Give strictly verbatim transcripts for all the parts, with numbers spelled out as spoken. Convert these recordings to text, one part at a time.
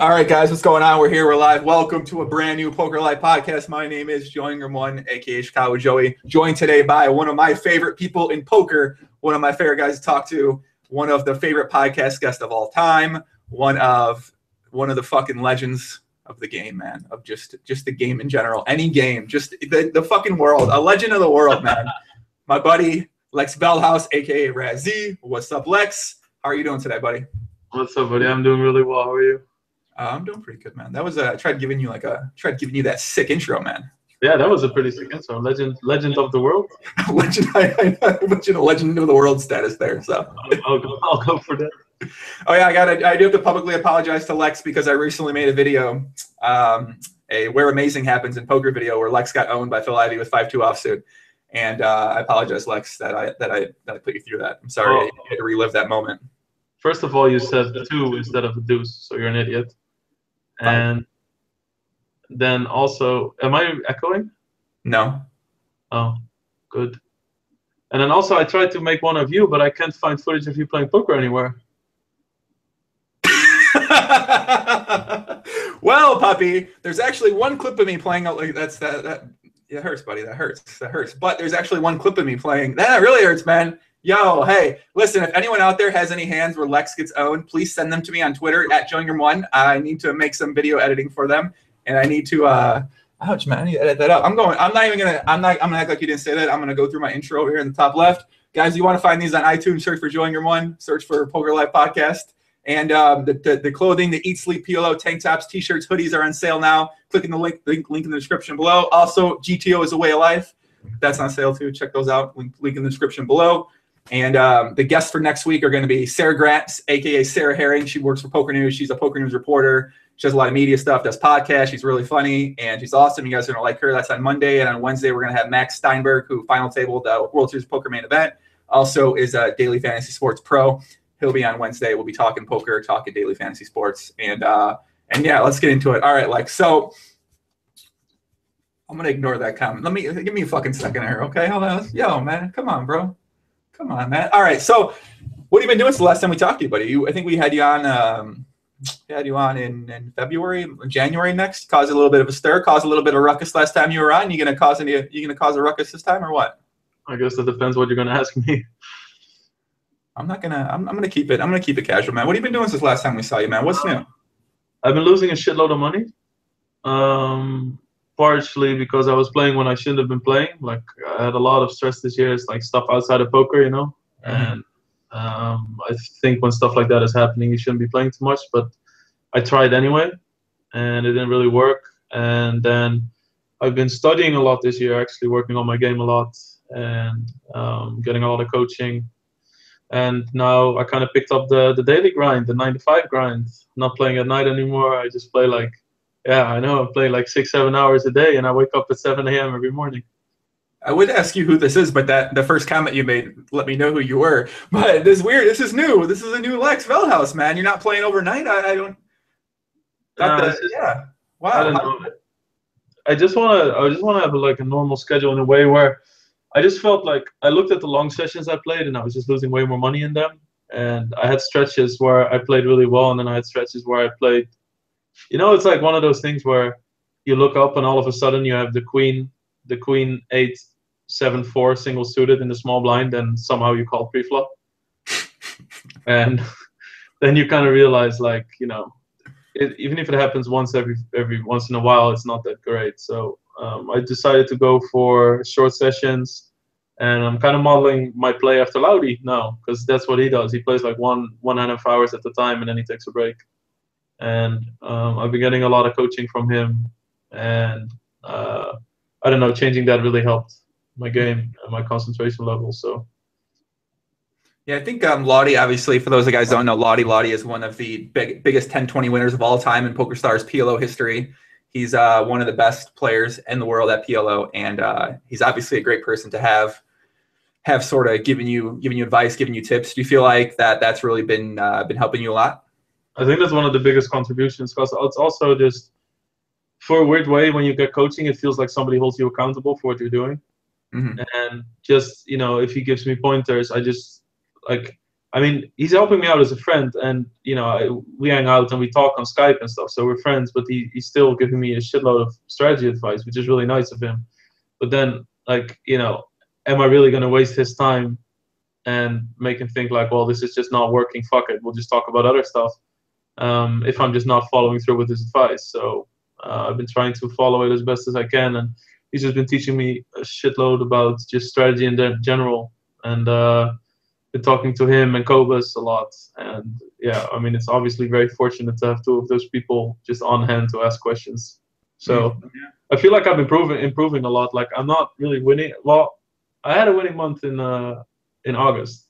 All right, guys, what's going on? We're here. We're live. Welcome to a brand new Poker Life Podcast. My name is Joe Ingram, one, a k a. Chicago Joey, joined today by one of my favorite people in poker, one of my favorite guys to talk to, one of the favorite podcast guests of all time, one of one of the fucking legends of the game, man, of just, just the game in general, any game, just the, the fucking world, a legend of the world, man. My buddy, Lex Bellhouse, a k a. Raszi. What's up, Lex? How are you doing today, buddy? What's up, buddy? I'm doing really well. How are you? Uh, I'm doing pretty good, man. That was a, I tried giving you like a tried giving you that sick intro, man. Yeah, that was a pretty sick intro. Legend, legend of the world. legend, I, I, I mentioned a legend of the world status there. So I'll, I'll, go, I'll go for that. Oh yeah, I got. I do have to publicly apologize to Lex because I recently made a video, um, a "Where Amazing Happens" in Poker video where Lex got owned by Phil Ivey with five two offsuit, and uh, I apologize, Lex, that I that I that I put you through that. I'm sorry. Oh. I had to relive that moment. First of all, you said two instead of deuce, so you're an idiot. And then also, am I echoing? No. Oh, good. And then also, I tried to make one of you, but I can't find footage of you playing poker anywhere. Well, puppy, there's actually one clip of me playing. Like that's that. That it hurts, buddy. That hurts. That hurts. But there's actually one clip of me playing. That really hurts, man. Yo, hey, listen, if anyone out there has any hands where Lex gets owned, please send them to me on Twitter, at Joe Ingram one. I need to make some video editing for them, and I need to, uh, ouch, man, I need to edit that up. I'm going, I'm not even going to, I'm not, I'm going to act like you didn't say that. I'm going to go through my intro here in the top left. Guys, you want to find these on iTunes, search for Joe Ingram one, search for Poker Life Podcast, and um, the, the, the clothing, the Eat, Sleep, P L O, tank tops, t-shirts, hoodies are on sale now. Click in the link, link, link in the description below. Also, G T O is a way of life. That's on sale too. Check those out. Link, link in the description below. And um, the guests for next week are going to be Sarah Gratz, a k a. Sarah Herring. She works for Poker News. She's a Poker News reporter. She does a lot of media stuff, does podcasts. She's really funny, and she's awesome. You guys are going to like her. That's on Monday. And on Wednesday, we're going to have Max Steinberg, who final tabled the World Series of Poker main event, also is a Daily Fantasy Sports pro. He'll be on Wednesday. We'll be talking poker, talking Daily Fantasy Sports. And, uh, and yeah, let's get into it. All right, like, so I'm going to ignore that comment. Let me give me a fucking second here, okay? Hold on. Yo, man, come on, bro. Come on, man. All right. So, what have you been doing since the last time we talked to you, buddy? You, I think we had you on. Um, we had you on in, in February, January next. Caused a little bit of a stir. Caused a little bit of a ruckus last time you were on. You gonna cause any? You gonna cause a ruckus this time or what? I guess that depends what you're gonna ask me. I'm not gonna. I'm, I'm gonna keep it. I'm gonna keep it casual, man. What have you been doing since last time we saw you, man? What's new? I've been losing a shitload of money. Um. Partially because I was playing when I shouldn't have been playing. Like, I had a lot of stress this year. It's like stuff outside of poker, you know. And um, I think when stuff like that is happening, you shouldn't be playing too much. But I tried anyway, and it didn't really work. And then I've been studying a lot this year, actually working on my game a lot and um, getting a lot of coaching. And now I kind of picked up the, the daily grind, the nine to five grind. I'm not playing at night anymore. I just play like... Yeah, I know. I play like six, seven hours a day, and I wake up at seven A M every morning. I would ask you who this is, but that the first comment you made let me know who you were. But this is weird. This is new. This is a new Lex Bellhouse, man. You're not playing overnight. I, I don't. That no, does, just, yeah. Wow. I don't know. I just wanna. I just wanna have a, like a normal schedule in a way where I just felt like I looked at the long sessions I played, and I was just losing way more money in them. And I had stretches where I played really well, and then I had stretches where I played. You know, it's like one of those things where you look up and all of a sudden you have the queen, the queen eight, seven, four single suited in the small blind, and somehow you call pre-flop. And then you kind of realize, like, you know, it, even if it happens once every every once in a while, it's not that great. So um, I decided to go for short sessions, and I'm kind of modeling my play after Laudy now because that's what he does. He plays like one one and a half hours at the time, and then he takes a break. And um, I've been getting a lot of coaching from him, and uh, I don't know, changing that really helped my game and my concentration level. So, yeah, I think um, Laudy, obviously, for those of you guys who don't know, Laudy Laudy is one of the big, biggest ten twenty winners of all time in PokerStars P L O history. He's uh, one of the best players in the world at P L O, and uh, he's obviously a great person to have. Have sort of given you giving you advice, giving you tips. Do you feel like that that's really been uh, been helping you a lot? I think that's one of the biggest contributions, because it's also just, for a weird way, when you get coaching, it feels like somebody holds you accountable for what you're doing. Mm-hmm. And just, you know, if he gives me pointers, I just, like, I mean, he's helping me out as a friend, and you know, we hang out and we talk on Skype and stuff, so we're friends. But he, he's still giving me a shitload of strategy advice, which is really nice of him. But then, like, you know, am I really going to waste his time and make him think like, well, this is just not working, fuck it, we'll just talk about other stuff, um, if I'm just not following through with his advice? So uh, I've been trying to follow it as best as I can, and he's just been teaching me a shitload about just strategy in general, and uh, been talking to him and Cobus a lot. And yeah, I mean, it's obviously very fortunate to have two of those people just on hand to ask questions. So yeah. I feel like I'm improving, improving a lot. Like, I'm not really winning. Well, I had a winning month in uh, in August.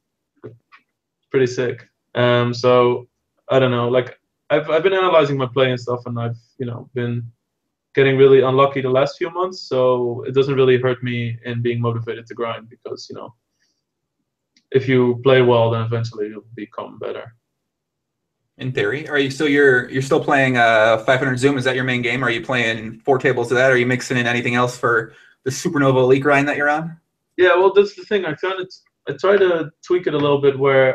Pretty sick. Um, so I don't know. Like, I've I've been analyzing my play and stuff, and I've you know been getting really unlucky the last few months. So it doesn't really hurt me in being motivated to grind, because you know, if you play well, then eventually you'll become better. In theory. Are you so you're you're still playing uh five hundred Zoom? Is that your main game? Are you playing four tables of that? Are you mixing in anything else for the Supernova Elite grind that you're on? Yeah, well, that's the thing. I kind of I try to tweak it a little bit, where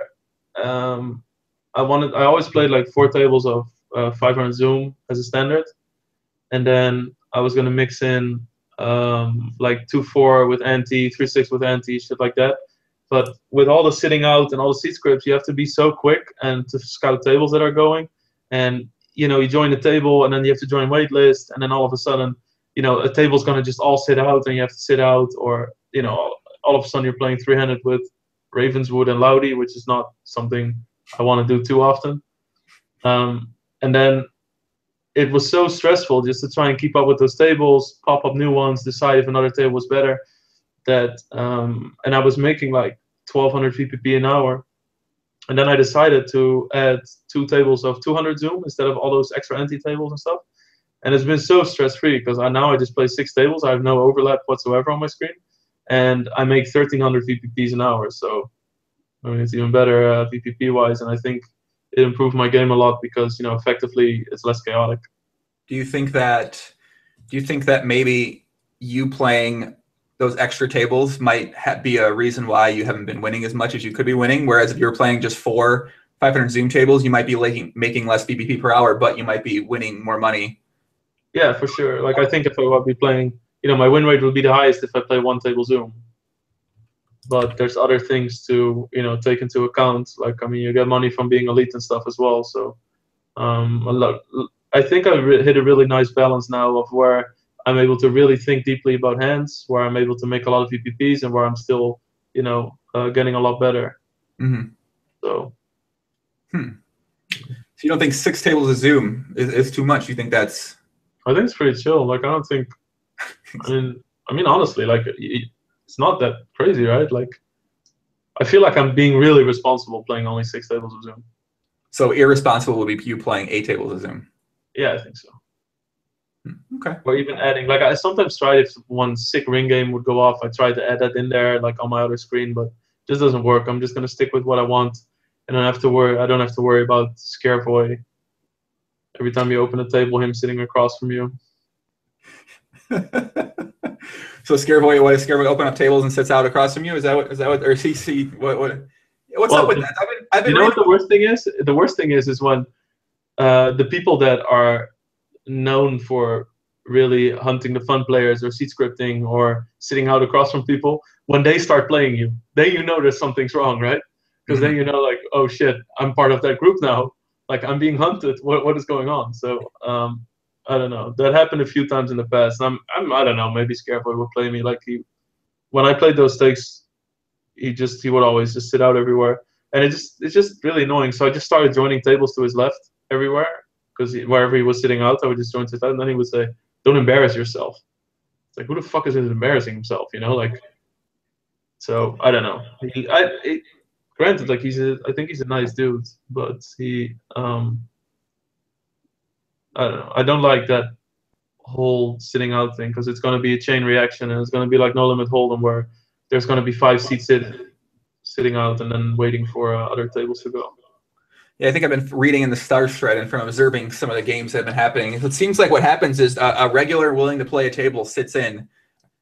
um, I wanted I always played like four tables of uh, five hundred Zoom as a standard, and then I was gonna mix in um, like two four with anti, three six with anti, shit like that. But with all the sitting out and all the seat scripts, you have to be so quick and to scout tables that are going. And, you know, you join the table, and then you have to join wait list. And then all of a sudden, you know, a table's going to just all sit out, and you have to sit out. Or, you know, all of a sudden you're playing three hundred with Ravenswood and Laudy, which is not something I want to do too often. Um, and then it was so stressful just to try and keep up with those tables, pop up new ones, decide if another table was better. That um, and I was making like twelve hundred V P P an hour, and then I decided to add two tables of two hundred Zoom instead of all those extra anti tables and stuff. And it's been so stress-free, because I now I just play six tables. I have no overlap whatsoever on my screen, and I make thirteen hundred V P Ps an hour. So I mean, it's even better uh, V P P wise, and I think it improved my game a lot, because you know, effectively it's less chaotic. Do you think that? Do you think that maybe you playing those extra tables might ha be a reason why you haven't been winning as much as you could be winning? Whereas if you were playing just four five hundred Zoom tables, you might be making, making less B B P per hour, but you might be winning more money. Yeah, for sure. Like, I think if I would be playing, you know, my win rate would be the highest if I play one table Zoom. But there's other things to, you know, take into account. Like, I mean, you get money from being elite and stuff as well. So um, a lot, I think I hit a really nice balance now of where I'm able to really think deeply about hands, where I'm able to make a lot of V P Ps, and where I'm still, you know, uh, getting a lot better. Mm-hmm. So, hmm. So you don't think six tables of Zoom is, is too much? You think that's? I think it's pretty chill. Like, I don't think. I mean, I mean, honestly, like, it's not that crazy, right? Like, I feel like I'm being really responsible playing only six tables of Zoom. So irresponsible would be you playing eight tables of Zoom. Yeah, I think so. Okay. Or even adding, like, I sometimes tried, if one sick ring game would go off, I tried to add that in there, like, on my other screen, but it just doesn't work. I'm just gonna stick with what I want, and I have to worry. I don't have to worry about Scareboy. Every time you open a table, him sitting across from you. So Scareboy, what is Scareboy? Open up tables and sits out across from you? Is that what? Is that what? Or C C? What? What? What's well, up with the, that? I've been. I've been you know what the worst thing is? The worst thing is is when uh, the people that are known for really hunting the fun players or seat scripting or sitting out across from people, when they start playing you, then you know there's something's wrong, right? Because mm-hmm. then you know, like, oh shit, I'm part of that group now. Like, I'm being hunted. What what is going on? So um, I don't know. That happened a few times in the past. I'm I'm I don't know. Maybe Scareboy will play me. Like, he, when I played those stakes, he just he would always just sit out everywhere, and it just it's just really annoying. So I just started joining tables to his left everywhere. Because wherever he was sitting out, I would just join to that, and then he would say, "Don't embarrass yourself." It's like, who the fuck is embarrassing himself, you know? Like, so I don't know. He, I, it, granted, like he's, a, I think he's a nice dude, but he, um, I don't know. I don't like that whole sitting out thing, because it's gonna be a chain reaction, and it's gonna be like No Limit Hold'em, where there's gonna be five seats sit, sitting out, and then waiting for uh, other tables to go. Yeah, I think I've been reading in the Stars thread and from observing some of the games that have been happening. It seems like what happens is a, a regular willing to play a table sits in.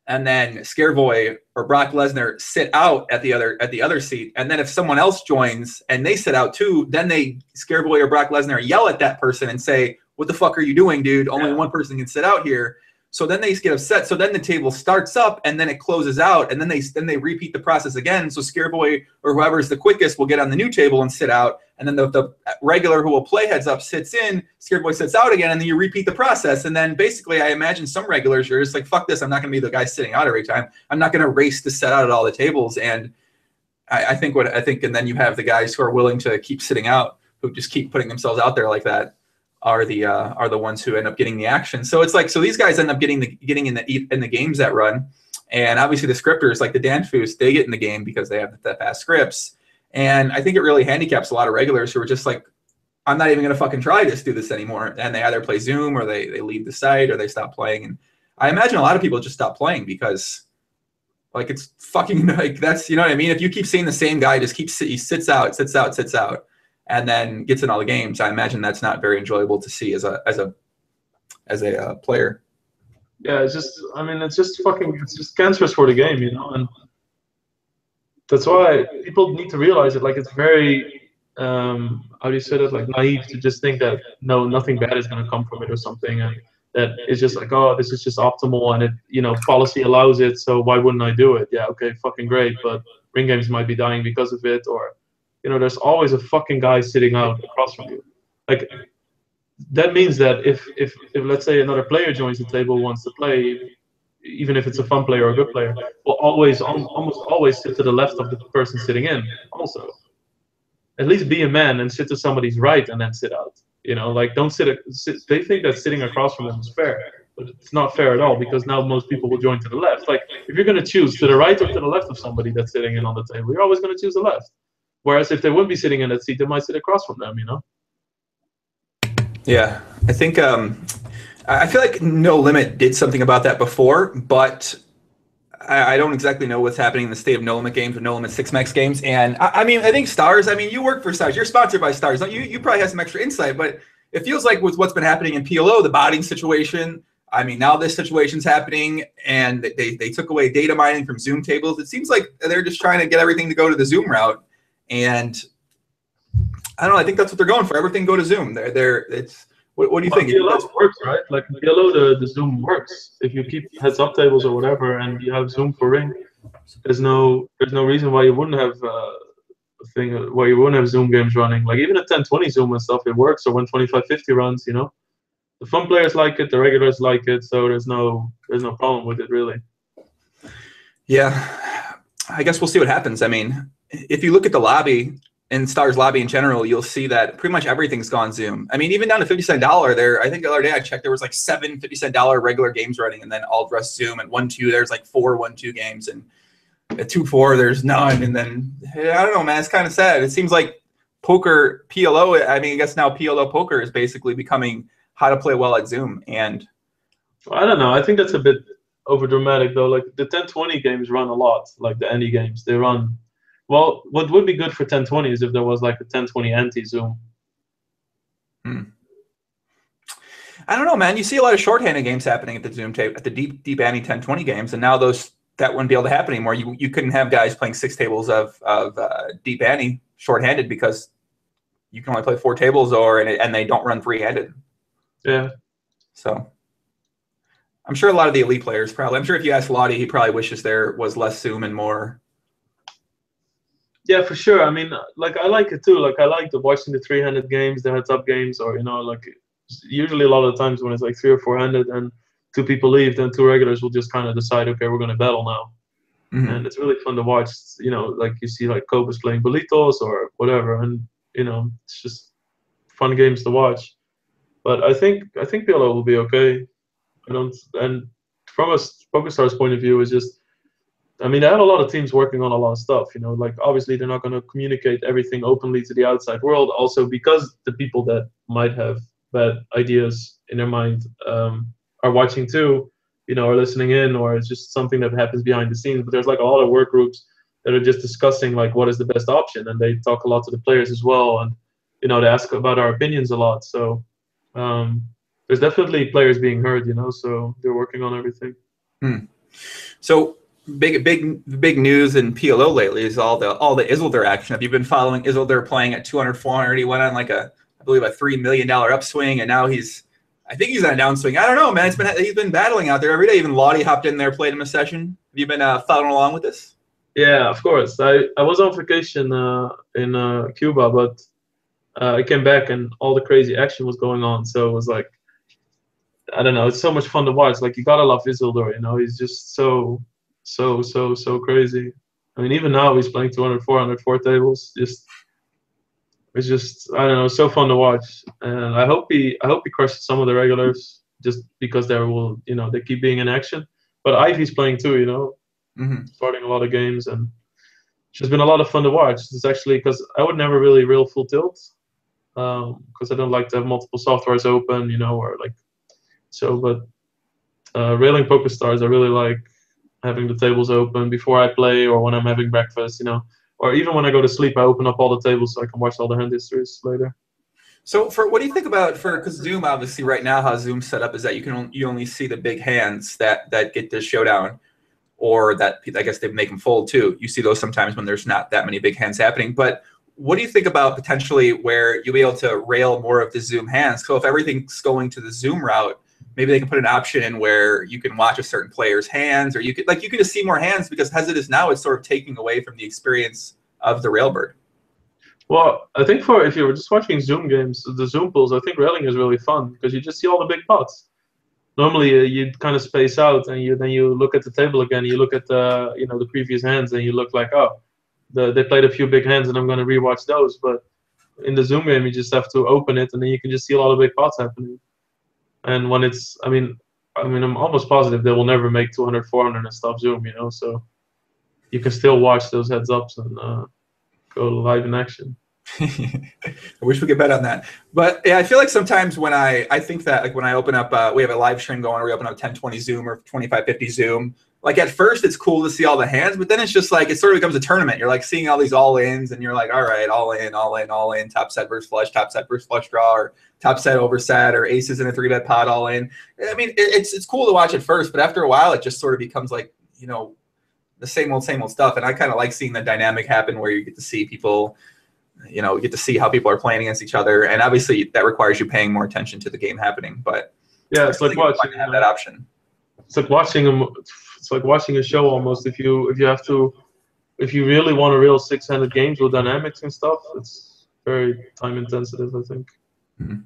and then Scareboy or Brock Lesnar sit out at the other at the other seat. And then if someone else joins and they sit out too, then they Scareboy or Brock Lesnar yell at that person and say, "What the fuck are you doing, dude? Only yeah. one person can sit out here." So then they get upset. So then the table starts up and then it closes out, and then they then they repeat the process again. So Scareboy or whoever's the quickest will get on the new table and sit out, and then the, the regular who will play heads up sits in, Scareboy sits out again, and then you repeat the process. And then basically I imagine some regulars are just like, fuck this, I'm not going to be the guy sitting out every time. I'm not going to race to set out at all the tables. And I, I think what I think, and then you have the guys who are willing to keep sitting out, who just keep putting themselves out there like that, are the uh, are the ones who end up getting the action. So it's like, so these guys end up getting the getting in the in the games that run, and obviously the scripters like the Danfoos, they get in the game because they have the fast scripts. And I think it really handicaps a lot of regulars who are just like, I'm not even gonna fucking try to do this anymore. And they either play Zoom or they they leave the site or they stop playing. And I imagine a lot of people just stop playing because, like, it's fucking like that's you know what I mean. If you keep seeing the same guy just keeps he sits out, sits out, sits out, and then gets in all the games, I imagine that's not very enjoyable to see as a as a as a uh, player. Yeah, it's just I mean it's just fucking it's just cancerous for the game, you know. And that's why people need to realize it. Like, it's very um, how do you say that? Like, naive to just think that no, nothing bad is gonna come from it or something, and that it's just like, oh, this is just optimal, and it you know policy allows it, so why wouldn't I do it? Yeah, okay, fucking great, but ring games might be dying because of it, or. You know, there's always a fucking guy sitting out across from you. Like, that means that if, if, if let's say, another player joins the table, wants to play, even if it's a fun player or a good player, will always, almost always sit to the left of the person sitting in also. At least be a man and sit to somebody's right and then sit out. You know, like, don't sit, sit – they think that sitting across from them is fair, but it's not fair at all because now most people will join to the left. Like, if you're going to choose to the right or to the left of somebody that's sitting in on the table, you're always going to choose the left. Whereas if they wouldn't be sitting in that seat, they might sit across from them, you know? Yeah, I think, um, I feel like No Limit did something about that before, but I, I don't exactly know what's happening in the state of No Limit games with No Limit six max games. And I, I mean, I think Stars, I mean, you work for Stars, you're sponsored by Stars. You, you probably have some extra insight, but it feels like with what's been happening in P L O, the botting situation, I mean, now this situation's happening, and they, they took away data mining from Zoom tables. It seems like they're just trying to get everything to go to the Zoom route. And I don't know. I think that's what they're going for. Everything go to Zoom. They're they're. It's what, what do you well, think? P L O works, right? Like P L O, the the Zoom works. If you keep heads up tables or whatever, and you have Zoom for ring, there's no there's no reason why you wouldn't have uh, a thing why you wouldn't have Zoom games running. Like even at ten twenty Zoom and stuff, it works. Or when twenty-five fifty runs, you know, the fun players like it, the regulars like it. So there's no there's no problem with it really. Yeah, I guess we'll see what happens. I mean. If you look at the lobby and Stars lobby in general, you'll see that pretty much everything's gone Zoom. I mean, even down to fifty cent dollar there, I think the other day I checked, there was like seven fifty cent dollar regular games running and then all dressed Zoom, and one, two, there's like four, one, two games, and at two, four, there's none. And then, hey, I don't know, man, it's kind of sad. It seems like poker P L O, I mean, I guess now P L O poker is basically becoming how to play well at Zoom. And well, I don't know. I think that's a bit over dramatic though. Like the ten twenty games run a lot, like the any games they run. Well, what would be good for ten twenty is if there was like a ten twenty anti-Zoom. Hmm. I don't know, man. You see a lot of shorthanded games happening at the Zoom table, at the deep, deep anti ten twenty games, and now those that wouldn't be able to happen anymore. You you couldn't have guys playing six tables of of uh, deep anti shorthanded because you can only play four tables or and and they don't run three-handed. Yeah. So. I'm sure a lot of the elite players probably. I'm sure if you ask Laudy, he probably wishes there was less Zoom and more. Yeah, for sure. I mean, like, I like it too. Like, I like the watching the three-handed games, the heads-up games, or, you know, like, usually a lot of the times when it's like three or four-handed and two people leave, then two regulars will just kind of decide, okay, we're going to battle now. Mm-hmm. And it's really fun to watch, you know, like you see, like, Cobus playing Bolitos or whatever, and, you know, it's just fun games to watch. But I think I think P L O will be okay. I don't, and from a PokerStars point of view, it's just, I mean, I had a lot of teams working on a lot of stuff, you know, like obviously they're not going to communicate everything openly to the outside world also because the people that might have bad ideas in their mind um, are watching too, you know, or listening in, or it's just something that happens behind the scenes. But there's like a lot of work groups that are just discussing like what is the best option, and they talk a lot to the players as well, and, you know, they ask about our opinions a lot. So um, there's definitely players being heard, you know, so they're working on everything. Hmm. So big, big, big news in P L O lately is all the all the Isildur action. Have you been following Isildur playing at two hundred, four hundred? He went on like a, I believe, a three million dollar upswing, and now he's, I think he's on a downswing. I don't know, man. It's been he's been battling out there every day. Even Laudy hopped in there, played him a session. Have you been uh, following along with this? Yeah, of course. I I was on vacation uh, in uh, Cuba, but uh, I came back and all the crazy action was going on. So it was like, I don't know. It's so much fun to watch. Like, you gotta love Isildur. You know, he's just so. So, so, so crazy. I mean, even now he's playing two hundred, four hundred, four tables. Just, it's just, I don't know, so fun to watch. And I hope he, I hope he crushes some of the regulars, just because they will, you know, they keep being in action. But Ivey's playing too, you know, mm-hmm. starting a lot of games, and it's just been a lot of fun to watch. It's actually, because I would never really reel full tilt, because um, I don't like to have multiple softwares open, you know, or like, so. But uh, railing PokerStars, I really like. Having the tables open before I play, or when I'm having breakfast, you know, or even when I go to sleep, I open up all the tables so I can watch all the hand histories later. So, for what do you think about for because Zoom, obviously, right now, how Zoom's set up is that you can you only see the big hands that that get this showdown, or that I guess they make them fold too. You see those sometimes when there's not that many big hands happening. But what do you think about potentially where you'll be able to rail more of the Zoom hands? So if everything's going to the Zoom route, maybe they can put an option in where you can watch a certain player's hands, or you could like you can just see more hands, because as it is now, it's sort of taking away from the experience of the railbird. Well, I think for if you were just watching Zoom games, the Zoom pools, I think railing is really fun because you just see all the big pots. Normally, uh, you'd kind of space out, and you then you look at the table again, you look at the you know the previous hands, and you look like, oh, the, they played a few big hands, and I'm going to rewatch those. But in the Zoom game, you just have to open it, and then you can just see a lot of big pots happening. And when it's, I mean, I mean, I'm almost positive they will never make two hundred, four hundred and stop Zoom, you know. So you can still watch those heads ups and uh, go live in action. I wish we could bet on that. But yeah, I feel like sometimes when I, I think that like when I open up, uh, we have a live stream going, we open up ten twenty Zoom or twenty-five fifty Zoom. Like at first, it's cool to see all the hands, but then it's just like it sort of becomes a tournament. You're like seeing all these all ins, and you're like, all right, all in, all in, all in, top set versus flush, top set versus flush draw, or top set overset, or aces in a three bet pot, all in. I mean, it's it's cool to watch at first, but after a while, it just sort of becomes like you know, the same old, same old stuff. And I kind of like seeing the dynamic happen where you get to see people, you know, you get to see how people are playing against each other, and obviously that requires you paying more attention to the game happening. But yeah, it's like watching have that option. It's like watching them. It's like watching a show almost. If you if you have to, if you really want to reel six-handed games with dynamics and stuff, it's very time-intensive, I think. Mm-hmm.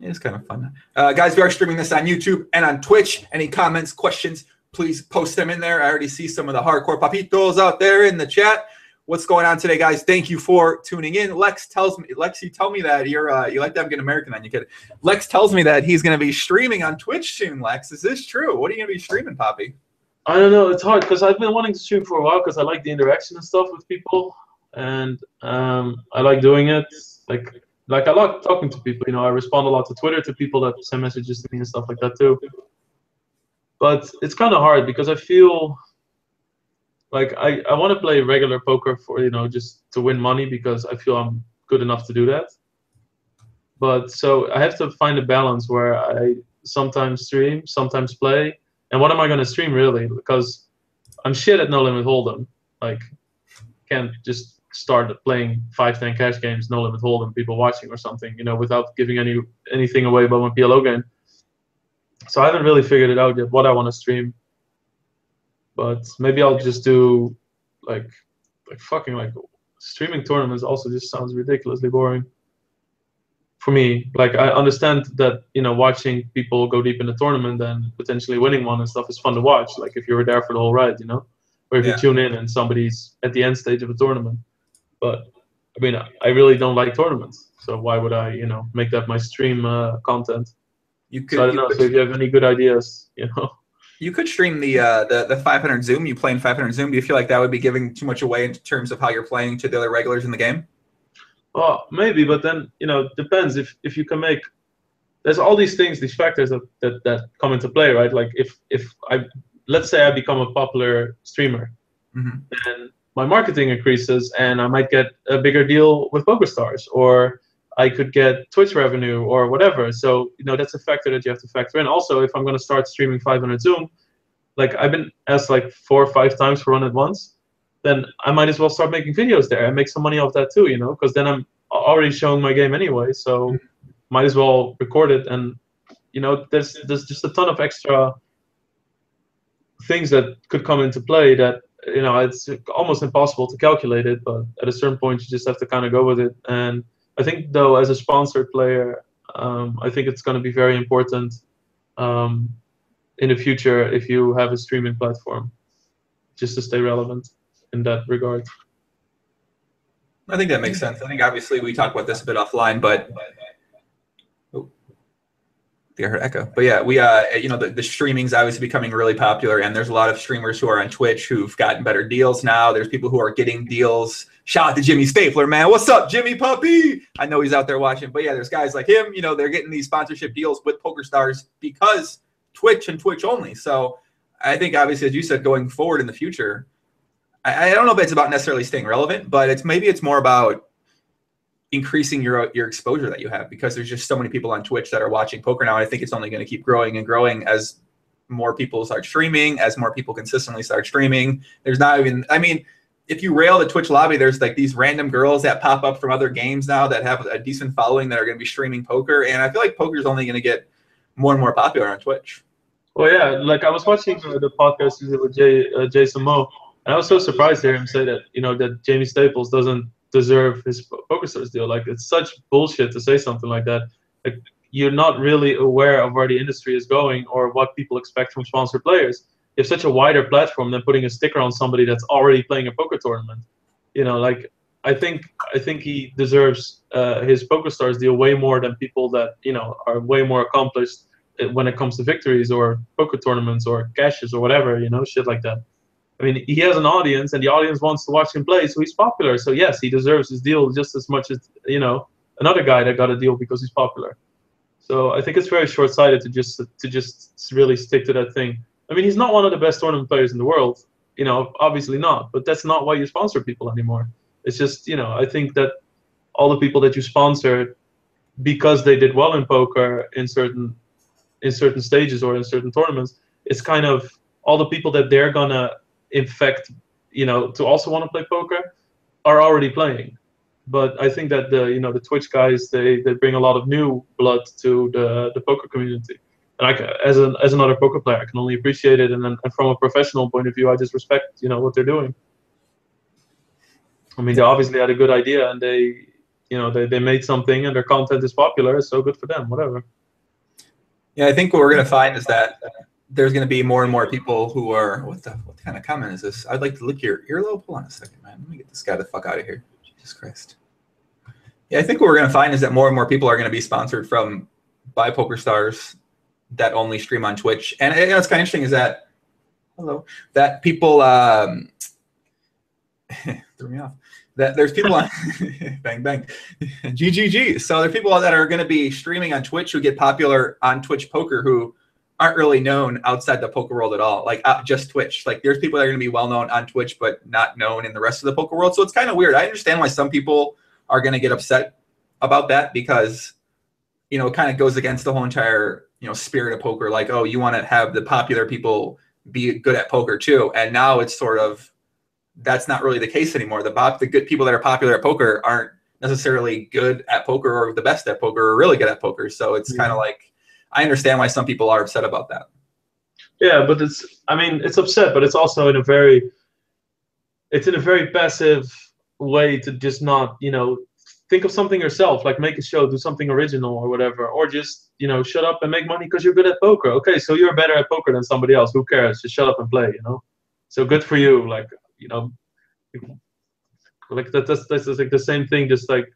Yeah, it's kind of fun. Uh, guys, we are streaming this on YouTube and on Twitch. Any comments, questions, please post them in there. I already see some of the hardcore papitos out there in the chat. What's going on today, guys? Thank you for tuning in. Lex tells me, Lex, you tell me that you're uh, you like to have an American on you, kid. Lex tells me that he's going to be streaming on Twitch soon. Lex, is this true? What are you going to be streaming, Poppy? I don't know. It's hard because I've been wanting to stream for a while because I like the interaction and stuff with people, and um, I like doing it. Like, like I like talking to people. You know, I respond a lot to Twitter to people that send messages to me and stuff like that too. But it's kind of hard because I feel. Like, I, I want to play regular poker for, you know, just to win money because I feel I'm good enough to do that. But so I have to find a balance where I sometimes stream, sometimes play. And what am I going to stream, really? Because I'm shit at No Limit Hold'em. Like, can't just start playing five ten cash games, No Limit Hold'em, people watching or something, you know, without giving any anything away about my P L O game. So I haven't really figured it out yet what I want to stream. But maybe I'll just do, like, like fucking, like, streaming tournaments also just sounds ridiculously boring for me. Like, I understand that, you know, watching people go deep in the tournament and potentially winning one and stuff is fun to watch. Like, if you were there for the whole ride, you know? Or if yeah. you tune in and somebody's at the end stage of a tournament. But, I mean, I really don't like tournaments. So why would I, you know, make that my stream uh, content? You could, so I don't you know. Could. So if you have any good ideas, you know? You could stream the uh, the the five hundred Zoom. You play in five hundred Zoom. Do you feel like that would be giving too much away in terms of how you're playing to the other regulars in the game? Well, maybe, but then you know, it depends if if you can make. There's all these things, these factors that that, that come into play, right? Like if if I let's say I become a popular streamer, mm-hmm. and my marketing increases, and I might get a bigger deal with PokerStars, or I could get Twitch revenue or whatever. So, you know, that's a factor that you have to factor in. Also, if I'm going to start streaming five hundred Zoom, like I've been asked like four or five times for one at once, then I might as well start making videos there and make some money off that too, you know, because then I'm already showing my game anyway, so might as well record it. And, you know, there's, there's just a ton of extra things that could come into play that, you know, it's almost impossible to calculate it, but at a certain point you just have to kind of go with it. And I think, though, as a sponsored player, um, I think it's going to be very important um, in the future if you have a streaming platform, just to stay relevant in that regard. I think that makes sense. I think obviously we talked about this a bit offline, but oh, I think I heard echo. But yeah, we uh, you know, the, the streaming's obviously becoming really popular, and there's a lot of streamers who are on Twitch who've gotten better deals now. There's people who are getting deals. Shout out to Jimmy Stapler, man. What's up, Jimmy Puppy? I know he's out there watching, but yeah, there's guys like him. You know, they're getting these sponsorship deals with PokerStars because Twitch and Twitch only. So I think obviously, as you said, going forward in the future, I don't know if it's about necessarily staying relevant, but it's maybe it's more about increasing your your exposure that you have, because there's just so many people on Twitch that are watching poker now. And I think it's only going to keep growing and growing as more people start streaming, as more people consistently start streaming. There's not even, I mean, if you rail the Twitch lobby, there's like these random girls that pop up from other games now that have a decent following that are going to be streaming poker. And I feel like poker is only going to get more and more popular on Twitch. Well, yeah, like I was watching the podcast with Jay, uh, Jason Moe. And I was so surprised to hear him say that, you know, that Jamie Staples doesn't deserve his PokerStars deal. Like, it's such bullshit to say something like that. Like, you're not really aware of where the industry is going or what people expect from sponsored players. You have such a wider platform than putting a sticker on somebody that's already playing a poker tournament. You know, like, I think I think he deserves uh, his PokerStars deal way more than people that, you know, are way more accomplished when it comes to victories or poker tournaments or cashes or whatever, you know, shit like that. I mean, he has an audience, and the audience wants to watch him play, so he's popular. So, yes, he deserves his deal just as much as, you know, another guy that got a deal because he's popular. So I think it's very short-sighted to just to just really stick to that thing. I mean, he's not one of the best tournament players in the world. You know, obviously not, but that's not why you sponsor people anymore. It's just, you know, I think that all the people that you sponsored, because they did well in poker in certain, in certain stages or in certain tournaments, it's kind of all the people that they're going to infect, you know, to also want to play poker, are already playing. But I think that the, you know, the Twitch guys, they they bring a lot of new blood to the the poker community. And I, as an as another poker player, I can only appreciate it. And, and from a professional point of view, I just respect, you know, what they're doing. I mean, they obviously had a good idea, and they, you know, they they made something, and their content is popular. So good for them. Whatever. Yeah, I think what we're gonna find is that there's going to be more and more people who are, what the, what kind of comment is this? I'd like to lick your earlobe. Hold on a second, man. Let me get this guy the fuck out of here. Jesus Christ. Yeah, I think what we're going to find is that more and more people are going to be sponsored from by PokerStars that only stream on Twitch. And you know, it's kind of interesting is that, hello, that people, um, threw me off. That there's people on bang bang G G G. So there are people that are going to be streaming on Twitch who get popular on Twitch poker who aren't really known outside the poker world at all, like uh, just Twitch. Like there's people that are going to be well-known on Twitch but not known in the rest of the poker world. So it's kind of weird. I understand why some people are going to get upset about that because, you know, it kind of goes against the whole entire, you know, spirit of poker. Like, oh, you want to have the popular people be good at poker too. And now it's sort of, that's not really the case anymore. The pop, the good people that are popular at poker aren't necessarily good at poker or the best at poker or really good at poker. So it's mm-hmm. kind of like, I understand why some people are upset about that. Yeah, but it's, I mean, it's upset, but it's also in a very, it's in a very passive way to just not, you know, think of something yourself, like make a show, do something original or whatever, or just, you know, shut up and make money because you're good at poker. Okay, so you're better at poker than somebody else. Who cares? Just shut up and play, you know? So good for you. Like, you know, like that, that's, that's like the same thing. Just like,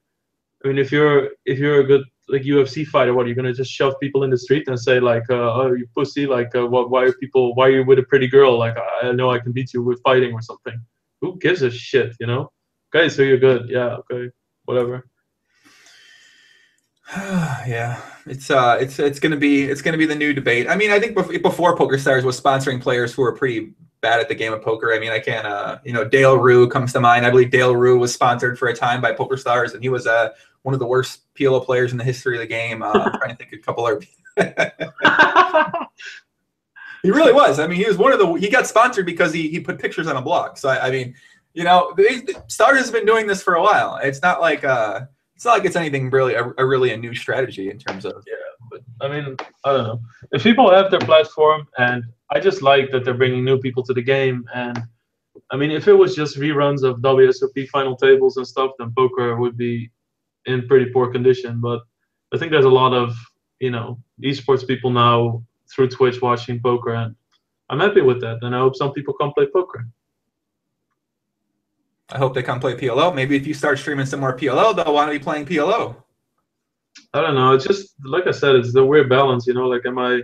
I mean, if you're, if you're a good, like U F C fighter, what are you gonna just shove people in the street and say like, uh, "Oh, you pussy! Like, uh, what? Why are people? Why are you with a pretty girl? Like, I know I can beat you with fighting or something." Who gives a shit, you know? Okay, so you're good. Yeah. Okay. Whatever. Yeah, it's uh, it's it's gonna be it's gonna be the new debate. I mean, I think before PokerStars was sponsoring players who were pretty bad at the game of poker. I mean, I can't, uh, you know, Dale Rue comes to mind. I believe Dale Rue was sponsored for a time by PokerStars, and he was a uh, one of the worst P L O players in the history of the game. Uh, I'm trying to think of a couple of. He really was. I mean, he was one of the, he got sponsored because he, he put pictures on a blog. So, I, I mean, you know, Stars has been doing this for a while. It's not like, uh, it's not like it's anything really, a, a really a new strategy in terms of. Yeah, but I mean, I don't know. If people have their platform, and I just like that they're bringing new people to the game. And I mean, if it was just reruns of W S O P final tables and stuff, then poker would be in pretty poor condition. But I think there's a lot of, you know, esports people now through Twitch watching poker, and I'm happy with that, and I hope some people come play poker. I hope they come play P L O. Maybe if you start streaming some more P L O, they'll want to be playing P L O. I don't know. It's just, like I said, it's the weird balance, you know, like, am I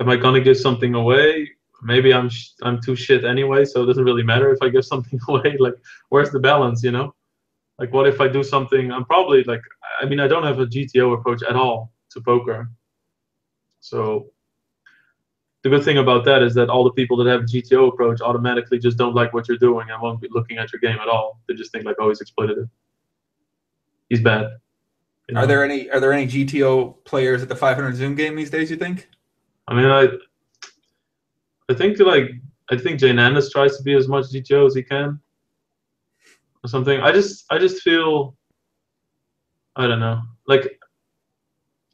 am I gonna give something away? Maybe I'm sh I'm too shit anyway, so it doesn't really matter if I give something away. Like, where's the balance, you know? Like, what if I do something? I'm probably like, I mean, I don't have a G T O approach at all to poker. So the good thing about that is that all the people that have a G T O approach automatically just don't like what you're doing and won't be looking at your game at all. They just think like, oh, he's exploitative. He's bad. You know? Are there any Are there any G T O players at the five hundred Zoom game these days, you think? I mean, I I think like I think Jay Nandis tries to be as much G T O as he can. Or something. I just I just feel, I don't know. Like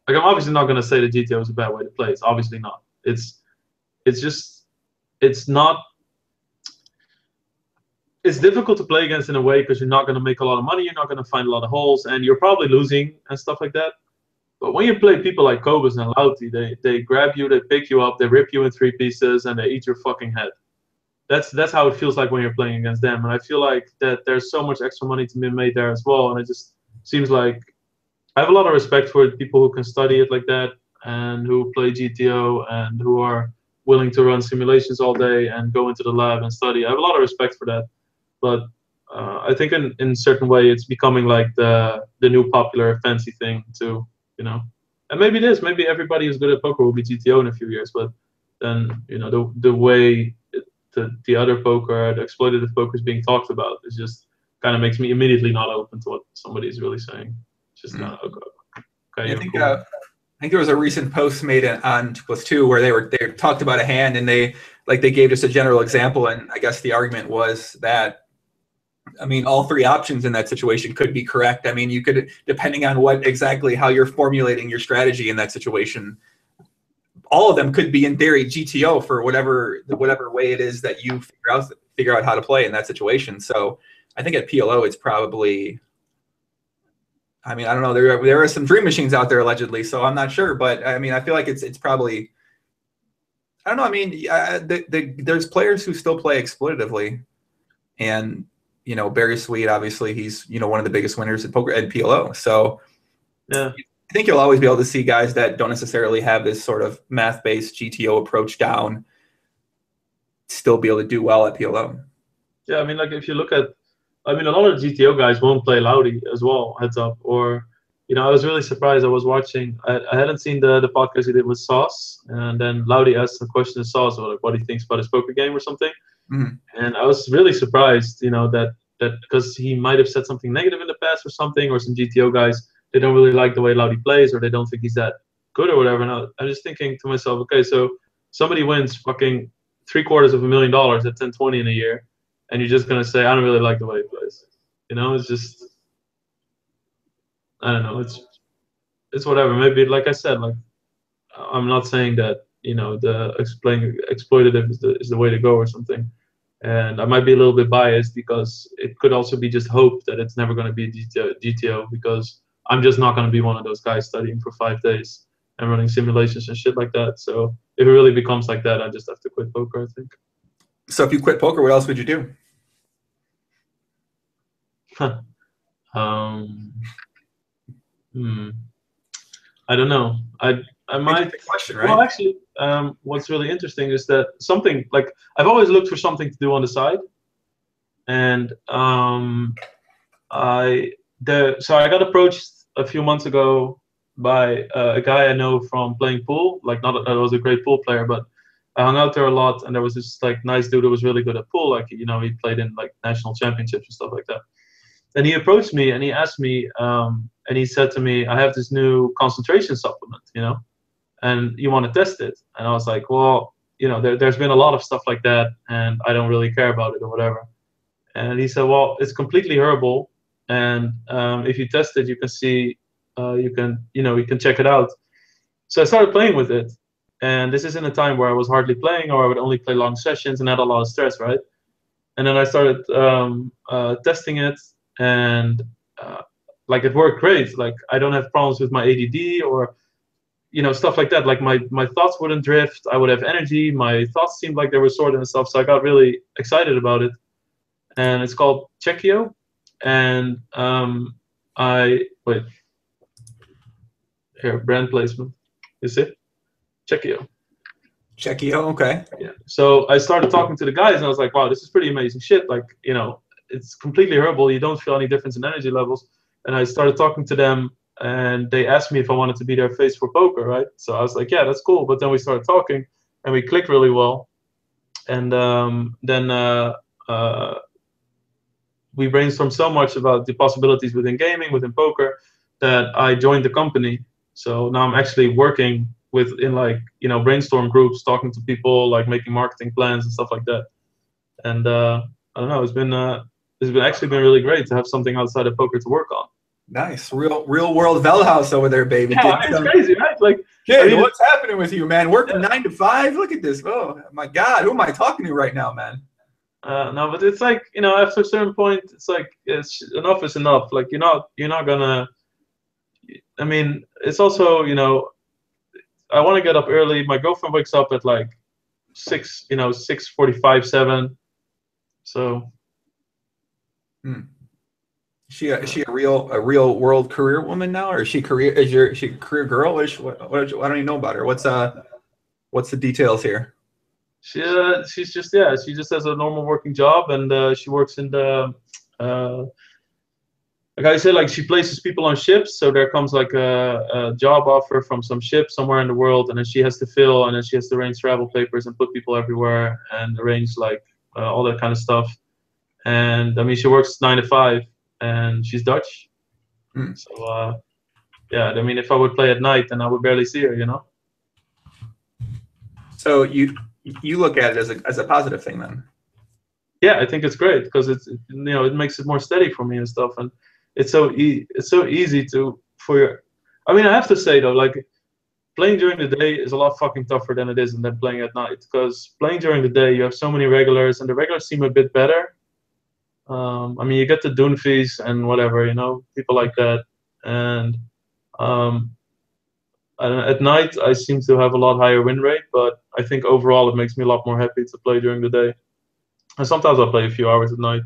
like I'm obviously not gonna say that G T O is a bad way to play. It's obviously not. It's it's just it's not it's difficult to play against in a way because you're not gonna make a lot of money, you're not gonna find a lot of holes, and you're probably losing and stuff like that. But when you play people like Kobus and Laudy, they they grab you, they pick you up, they rip you in three pieces, and they eat your fucking head. That's that's how it feels like when you're playing against them, and I feel like that there's so much extra money to be made there as well, and it just seems like I have a lot of respect for people who can study it like that and who play G T O and who are willing to run simulations all day and go into the lab and study. I have a lot of respect for that, but uh, I think in in a certain way it's becoming like the the new popular fancy thing too, you know. And maybe it is. Maybe everybody who's good at poker will be G T O in a few years, but then you know the the way. It, The, the other poker, the exploitative poker is being talked about. It just kind of makes me immediately not open to what somebody is really saying. It's just mm-hmm. not okay. okay I, think, cool. uh, I think there was a recent post made on two plus two where they were they talked about a hand and they like they gave just a general example, and I guess the argument was that I mean all three options in that situation could be correct. I mean you could, depending on what exactly how you're formulating your strategy in that situation, all of them could be in theory G T O for whatever whatever way it is that you figure out figure out how to play in that situation. So I think at P L O it's probably, I mean I don't know, there there are some dream machines out there allegedly, so I'm not sure, but I mean I feel like it's it's probably, I don't know, I mean uh, the, the, there's players who still play exploitatively, and you know Barry Sweet, obviously he's you know one of the biggest winners at poker at P L O, so yeah. I think you'll always be able to see guys that don't necessarily have this sort of math-based G T O approach down still be able to do well at P L O. Yeah, I mean, like if you look at, I mean, a lot of G T O guys won't play Laudy as well, heads up. Or, you know, I was really surprised. I was watching, I, I hadn't seen the, the podcast he did with Sauce, and then Laudy asked a question to Sauce about like, what he thinks about his poker game or something. Mm. And I was really surprised, you know, that that because he might have said something negative in the past or something, or some G T O guys, they don't really like the way Laudy plays, or they don't think he's that good or whatever. And I, I'm just thinking to myself, okay, so somebody wins fucking three quarters of a million dollars at ten twenty in a year, and you're just going to say, I don't really like the way he plays. You know, it's just, I don't know, it's it's whatever. Maybe, like I said, like I'm not saying that, you know, the explain, exploitative is the, is the way to go or something. And I might be a little bit biased because it could also be just hope that it's never going to be a G T O, G T O because I'm just not going to be one of those guys studying for five days and running simulations and shit like that. So if it really becomes like that, I just have to quit poker, I think. So if you quit poker, what else would you do? um, hmm. I don't know. I I might. Question, right? Well, actually, um, what's really interesting is that something like I've always looked for something to do on the side, and um, I. The, so I got approached a few months ago by uh, a guy I know from playing pool. Like, not that I was a great pool player, but I hung out there a lot, and there was this like nice dude who was really good at pool. Like, you know, he played in like national championships and stuff like that. And he approached me and he asked me, um, and he said to me, "I have this new concentration supplement, you know, and you want to test it?" And I was like, "Well, you know, there, there's been a lot of stuff like that, and I don't really care about it or whatever. And he said, well, it's completely herbal, and um, if you test it, you can see, uh, you can, you know, you can check it out. So I started playing with it, and this is in a time where I was hardly playing, or I would only play long sessions and had a lot of stress, right? And then I started um, uh, testing it, and uh, like it worked great. Like I don't have problems with my A D D or, you know, stuff like that. Like my my thoughts wouldn't drift. I would have energy. My thoughts seemed like they were sorted and stuff. So I got really excited about it. And it's called Checkio. And um, I wait here, brand placement. Is it Checkio? Checkio, okay. Yeah. So I started talking to the guys, and I was like, wow, this is pretty amazing shit. Like, you know, it's completely herbal. You don't feel any difference in energy levels. And I started talking to them, and they asked me if I wanted to be their face for poker, right? So I was like, yeah, that's cool. But then we started talking, and we clicked really well. And um, then uh, uh, we brainstormed so much about the possibilities within gaming, within poker, that I joined the company. So now I'm actually working within, like, you know, brainstorm groups, talking to people, like making marketing plans and stuff like that. And uh, I don't know, it's been uh, it's been actually been really great to have something outside of poker to work on. Nice, real real world Bellhouse over there, baby. Yeah, it's some... crazy, right? Like, yeah, I mean, what's it's... happening with you, man? Working yeah. nine to five. Look at this. Oh my God, who am I talking to right now, man? Uh, no, but it's like, you know, after a certain point, it's like it's enough is enough. Like you're not you're not gonna. I mean, it's also, you know, I want to get up early. My girlfriend wakes up at like six, you know, six forty-five, seven. So, hmm. Is she a, is she a real a real world career woman now, or is she career is your is she a career girl? What is she, what, what is she, I don't even know about her. What's uh, what's the details here? She uh, she's just yeah, she just has a normal working job, and uh, she works in the. Uh, Like I said, like she places people on ships, so there comes like a, a job offer from some ship somewhere in the world, and then she has to fill, and then she has to arrange travel papers and put people everywhere and arrange like uh, all that kind of stuff. And I mean, she works nine to five, and she's Dutch. Mm. So uh, yeah, I mean, if I would play at night, then I would barely see her, you know. So you you look at it as a as a positive thing, then? Yeah, I think it's great because it's you know it makes it more steady for me and stuff, and. It's so e it's so easy to for your. I mean, I have to say though, like playing during the day is a lot fucking tougher than it is than playing at night. Because playing during the day, you have so many regulars, and the regulars seem a bit better. Um, I mean, you get the Doonfies and whatever, you know, people like that. And um, I don't know, at night, I seem to have a lot higher win rate, but I think overall it makes me a lot more happy to play during the day. And sometimes I play a few hours at night.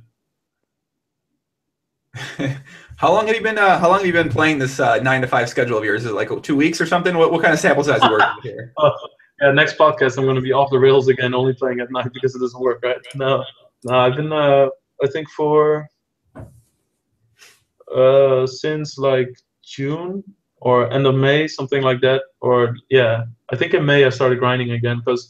How long have you been? Uh, how long have you been playing this uh, nine to five schedule of yours? Is it like two weeks or something? What, what kind of sample size are you working with here? Uh, yeah, next podcast I'm going to be off the rails again, only playing at night because it doesn't work, right? No, no, I've been. Uh, I think for uh, since like June or end of May, something like that. Or yeah, I think in May I started grinding again because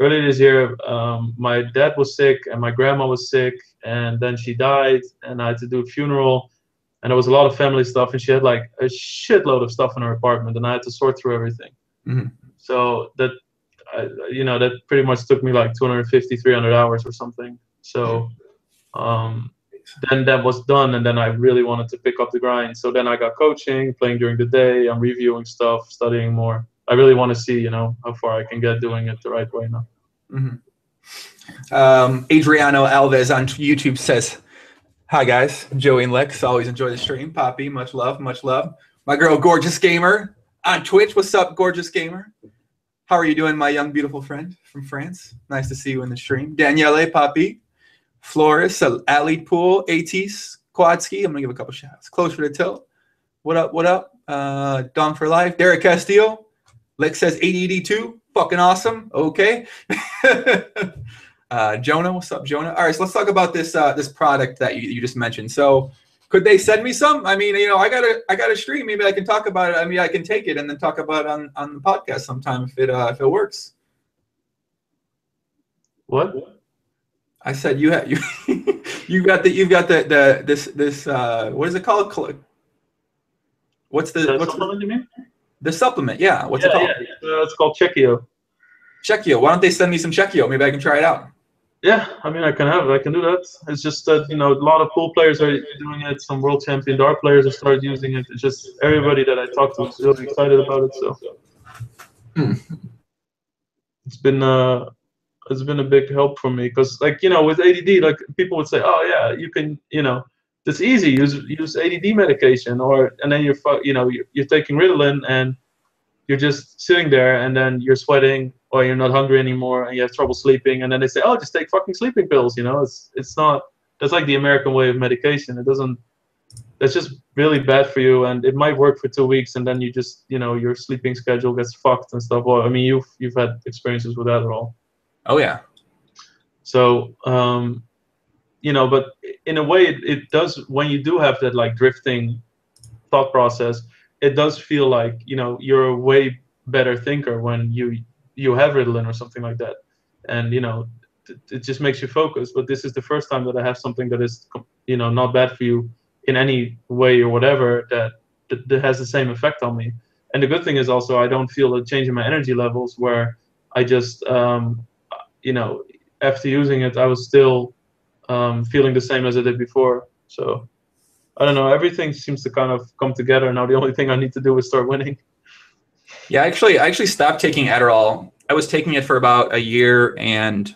earlier this year um, my dad was sick and my grandma was sick. And then she died, and I had to do a funeral, and there was a lot of family stuff, and she had like a shitload of stuff in her apartment, and I had to sort through everything. Mm-hmm. So that, I, you know, that pretty much took me like two hundred fifty, three hundred hours or something. So um, then that was done, and then I really wanted to pick up the grind. So then I got coaching, playing during the day, I'm reviewing stuff, studying more. I really want to see, you know, how far I can get doing it the right way now. Mm-hmm. Um, Adriano Alves on YouTube says, "Hi guys, Joey and Lex. Always enjoy the stream. Poppy, much love, much love. My girl, Gorgeous Gamer on Twitch. What's up, Gorgeous Gamer? How are you doing, my young beautiful friend from France? Nice to see you in the stream. Daniele, Poppy, Flores, Ali Pool, Atis, Quadski. I'm gonna give a couple shouts. Closer to Tilt. What up? What up? Uh, Don for life. Derek Castillo. Lex says A D D two. Fucking awesome. Okay." Uh, Jonah, what's up, Jonah? All right, so let's talk about this uh, this product that you, you just mentioned. So, could they send me some? I mean, you know, I gotta I gotta stream. Maybe I can talk about it. I mean, I can take it and then talk about it on on the podcast sometime if it uh, if it works. What? I said you have you you got the you've got the the this this uh, what is it called? What's the, the what's supplement the, you mean? The supplement? Yeah. What's yeah, it called? Yeah, yeah. Uh, it's called Checkio. Checkio. Why don't they send me some Checkio? Maybe I can try it out. Yeah, I mean, I can have it. I can do that. It's just that, you know, a lot of pool players are doing it. Some world champion dart players have started using it. It's just everybody that I talked to is really excited about it. So hmm. it's been uh, it's been a big help for me because, like, you know, with A D D, like, people would say, oh, yeah, you can, you know, it's easy. Use use A D D medication, or and then you're, you know, you're, you're taking Ritalin and you're just sitting there and then you're sweating, or you're not hungry anymore and you have trouble sleeping, and then they say, oh, just take fucking sleeping pills, you know. It's it's not, that's like the American way of medication. It doesn't, that's just really bad for you, and it might work for two weeks and then you just, you know, your sleeping schedule gets fucked and stuff. Well, I mean, you've, you've had experiences with that at all. Oh, yeah. So, um, you know, but in a way it, it does, when you do have that like drifting thought process, it does feel like, you know, you're a way better thinker when you you have Ritalin or something like that, and you know, it, it just makes you focus. But this is the first time that I have something that is, you know, not bad for you in any way or whatever, that that, that has the same effect on me. And the good thing is also I don't feel a change in my energy levels, where I just, um, you know, after using it, I was still um, feeling the same as I did before. So I don't know, everything seems to kind of come together now. The only thing I need to do is start winning. Yeah, actually, I actually stopped taking Adderall. I was taking it for about a year and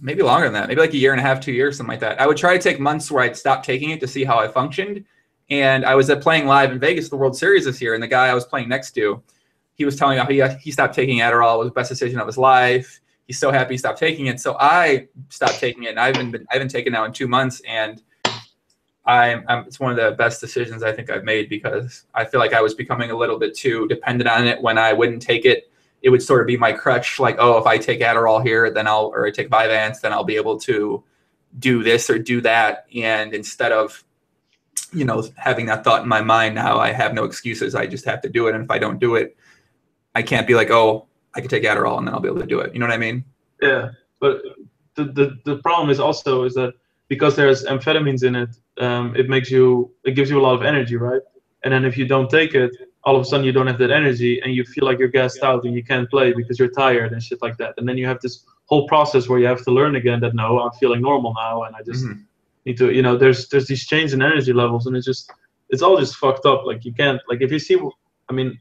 maybe longer than that, maybe like a year and a half, two years, something like that. I would try to take months where I'd stop taking it to see how I functioned. And I was at playing live in Vegas, the World Series this year, and the guy I was playing next to, he was telling me how he, he stopped taking Adderall. It was the best decision of his life. He's so happy he stopped taking it. So I stopped taking it, and I've been, I've been taking it now in two months, and I'm, I'm, it's one of the best decisions I think I've made, because I feel like I was becoming a little bit too dependent on it. When I wouldn't take it, it would sort of be my crutch. Like, oh, if I take Adderall here, then I'll, or I take Vyvanse, then I'll be able to do this or do that. And instead of, you know, having that thought in my mind, now I have no excuses. I just have to do it. And if I don't do it, I can't be like, oh, I could take Adderall and then I'll be able to do it. You know what I mean? Yeah. But the, the, the problem is also is that because there's amphetamines in it, um, it makes you, it gives you a lot of energy, right? And then if you don't take it, all of a sudden you don't have that energy, and you feel like you're gassed out and you can't play because you're tired and shit like that. And then you have this whole process where you have to learn again that, no, I'm feeling normal now, and I just mm-hmm. need to, you know, there's there's these changes in energy levels, and it's just, it's all just fucked up. Like, you can't, like, if you see, I mean,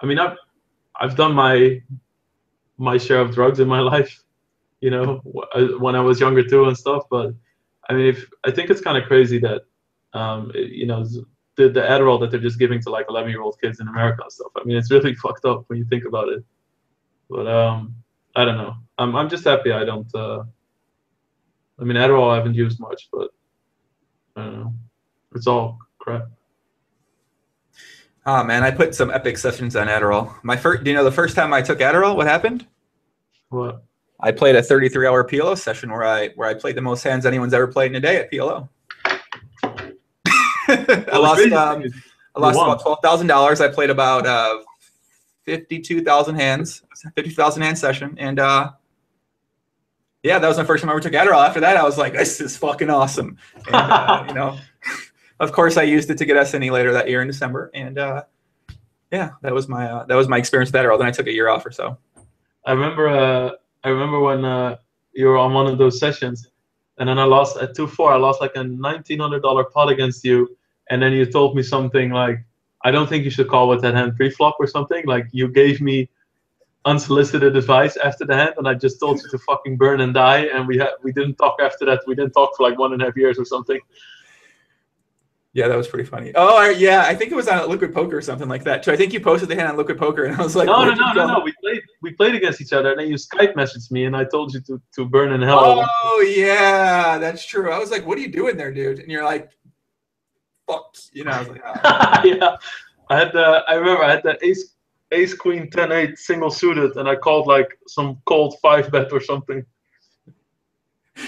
I mean, I've, I've done my, my share of drugs in my life, you know, when I was younger too and stuff, but I mean, if, I think it's kind of crazy that, um, it, you know, the, the Adderall that they're just giving to like eleven year old kids in America and stuff. I mean, it's really fucked up when you think about it. But um, I don't know. I'm I'm just happy I don't. Uh, I mean, Adderall I haven't used much, but I don't know. It's all crap. Ah, oh, man, I put some epic sessions on Adderall. My first, you know, the first time I took Adderall, what happened? What? I played a thirty-three hour P L O session where I where I played the most hands anyone's ever played in a day at P L O. I lost um, I lost about twelve thousand dollars. I played about uh, fifty-two thousand hands, fifty thousand hand session, and uh, yeah, that was my first time I ever took Adderall. After that, I was like, this is fucking awesome. And, uh, you know, of course, I used it to get S N E later that year in December, and uh, yeah, that was my uh, that was my experience with Adderall. Then I took a year off or so. I remember. Uh... I remember when uh, you were on one of those sessions, and then I lost at two four. I lost like a nineteen hundred dollar pot against you, and then you told me something like, I don't think you should call with that hand pre-flop or something. Like, you gave me unsolicited advice after the hand, and I just told you to fucking burn and die, and we, ha we didn't talk after that. We didn't talk for like one and a half years or something. Yeah, that was pretty funny. Oh, I, yeah, I think it was on Liquid Poker or something like that, too. I think you posted the hand on Liquid Poker, and I was like, no, no, no, no, no. We played, we played against each other, and then you Skype messaged me, and I told you to, to burn in hell. Oh, yeah, that's true. I was like, what are you doing there, dude? And you're like, fuck. You know, I was like, oh. Yeah. I had the, I remember I had the ace, ace, queen, ten eight single suited, and I called like some cold five bet or something.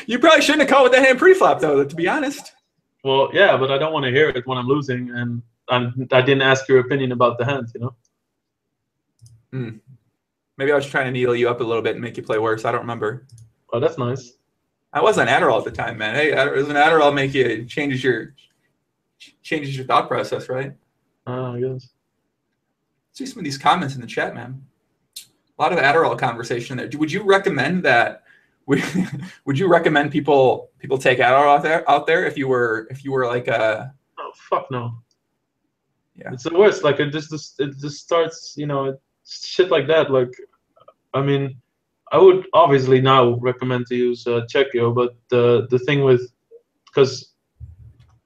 You probably shouldn't have called with that hand pre-flop, though, to be honest. Well, yeah, but I don't want to hear it when I'm losing, and I'm, I didn't ask your opinion about the hand, you know? Hmm. Maybe I was trying to needle you up a little bit and make you play worse. I don't remember. Oh, that's nice. I was on Adderall at the time, man. Hey, doesn't Adderall make you, changes your, changes your thought process, right? Oh, uh, I guess. Let's see some of these comments in the chat, man. a lot of Adderall conversation there. Would you recommend that? Would, would you recommend people people take Adderall out there out there if you were if you were like a? Oh fuck no. Yeah. It's the worst. Like it just, just it just starts, you know, shit like that. Like, I mean, I would obviously now recommend to use uh, Checkio, but the the thing with, because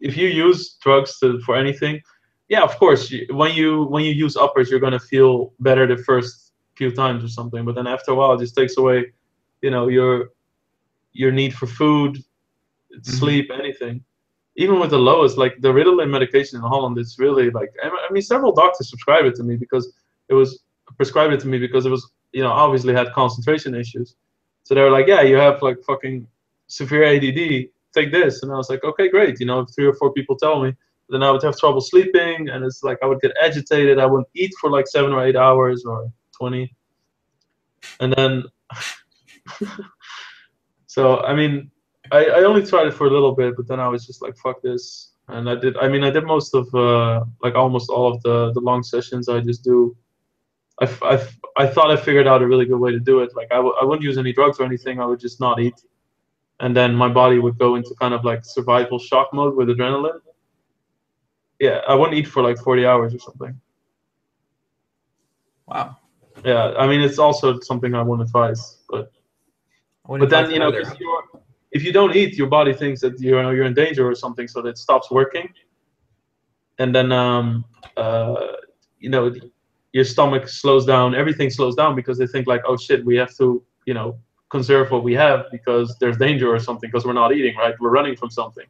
if you use drugs to, for anything, yeah, of course, you, when you when you use uppers, you're gonna feel better the first few times or something, but then after a while, it just takes away, you know, your your need for food, mm-hmm. sleep, anything. Even with the lowest, like the Ritalin medication in Holland, it's really like, I mean, several doctors subscribed it to me because it was prescribed it to me because it was, you know, obviously had concentration issues. So they were like, yeah, you have like fucking severe A D D, take this. And I was like, okay, great. You know, if three or four people tell me, then I would have trouble sleeping. And it's like, I would get agitated. I wouldn't eat for like seven or eight hours or twenty. And then, so, I mean, I, I only tried it for a little bit, but then I was just like, fuck this. And I did, I mean, I did most of, uh, like almost all of the, the long sessions I just do. I, I, I thought I figured out a really good way to do it. Like, I, w I wouldn't use any drugs or anything. I would just not eat. And then my body would go into kind of like survival shock mode with adrenaline. Yeah, I wouldn't eat for like forty hours or something. Wow. Yeah, I mean, it's also something I wouldn't advise. But, but then, you know, because you're... If you don't eat, your body thinks that you know you're in danger or something, so that it stops working. And then, um, uh, you know, your stomach slows down. Everything slows down because they think like, oh shit, we have to, you know, conserve what we have because there's danger or something because we're not eating, right? We're running from something.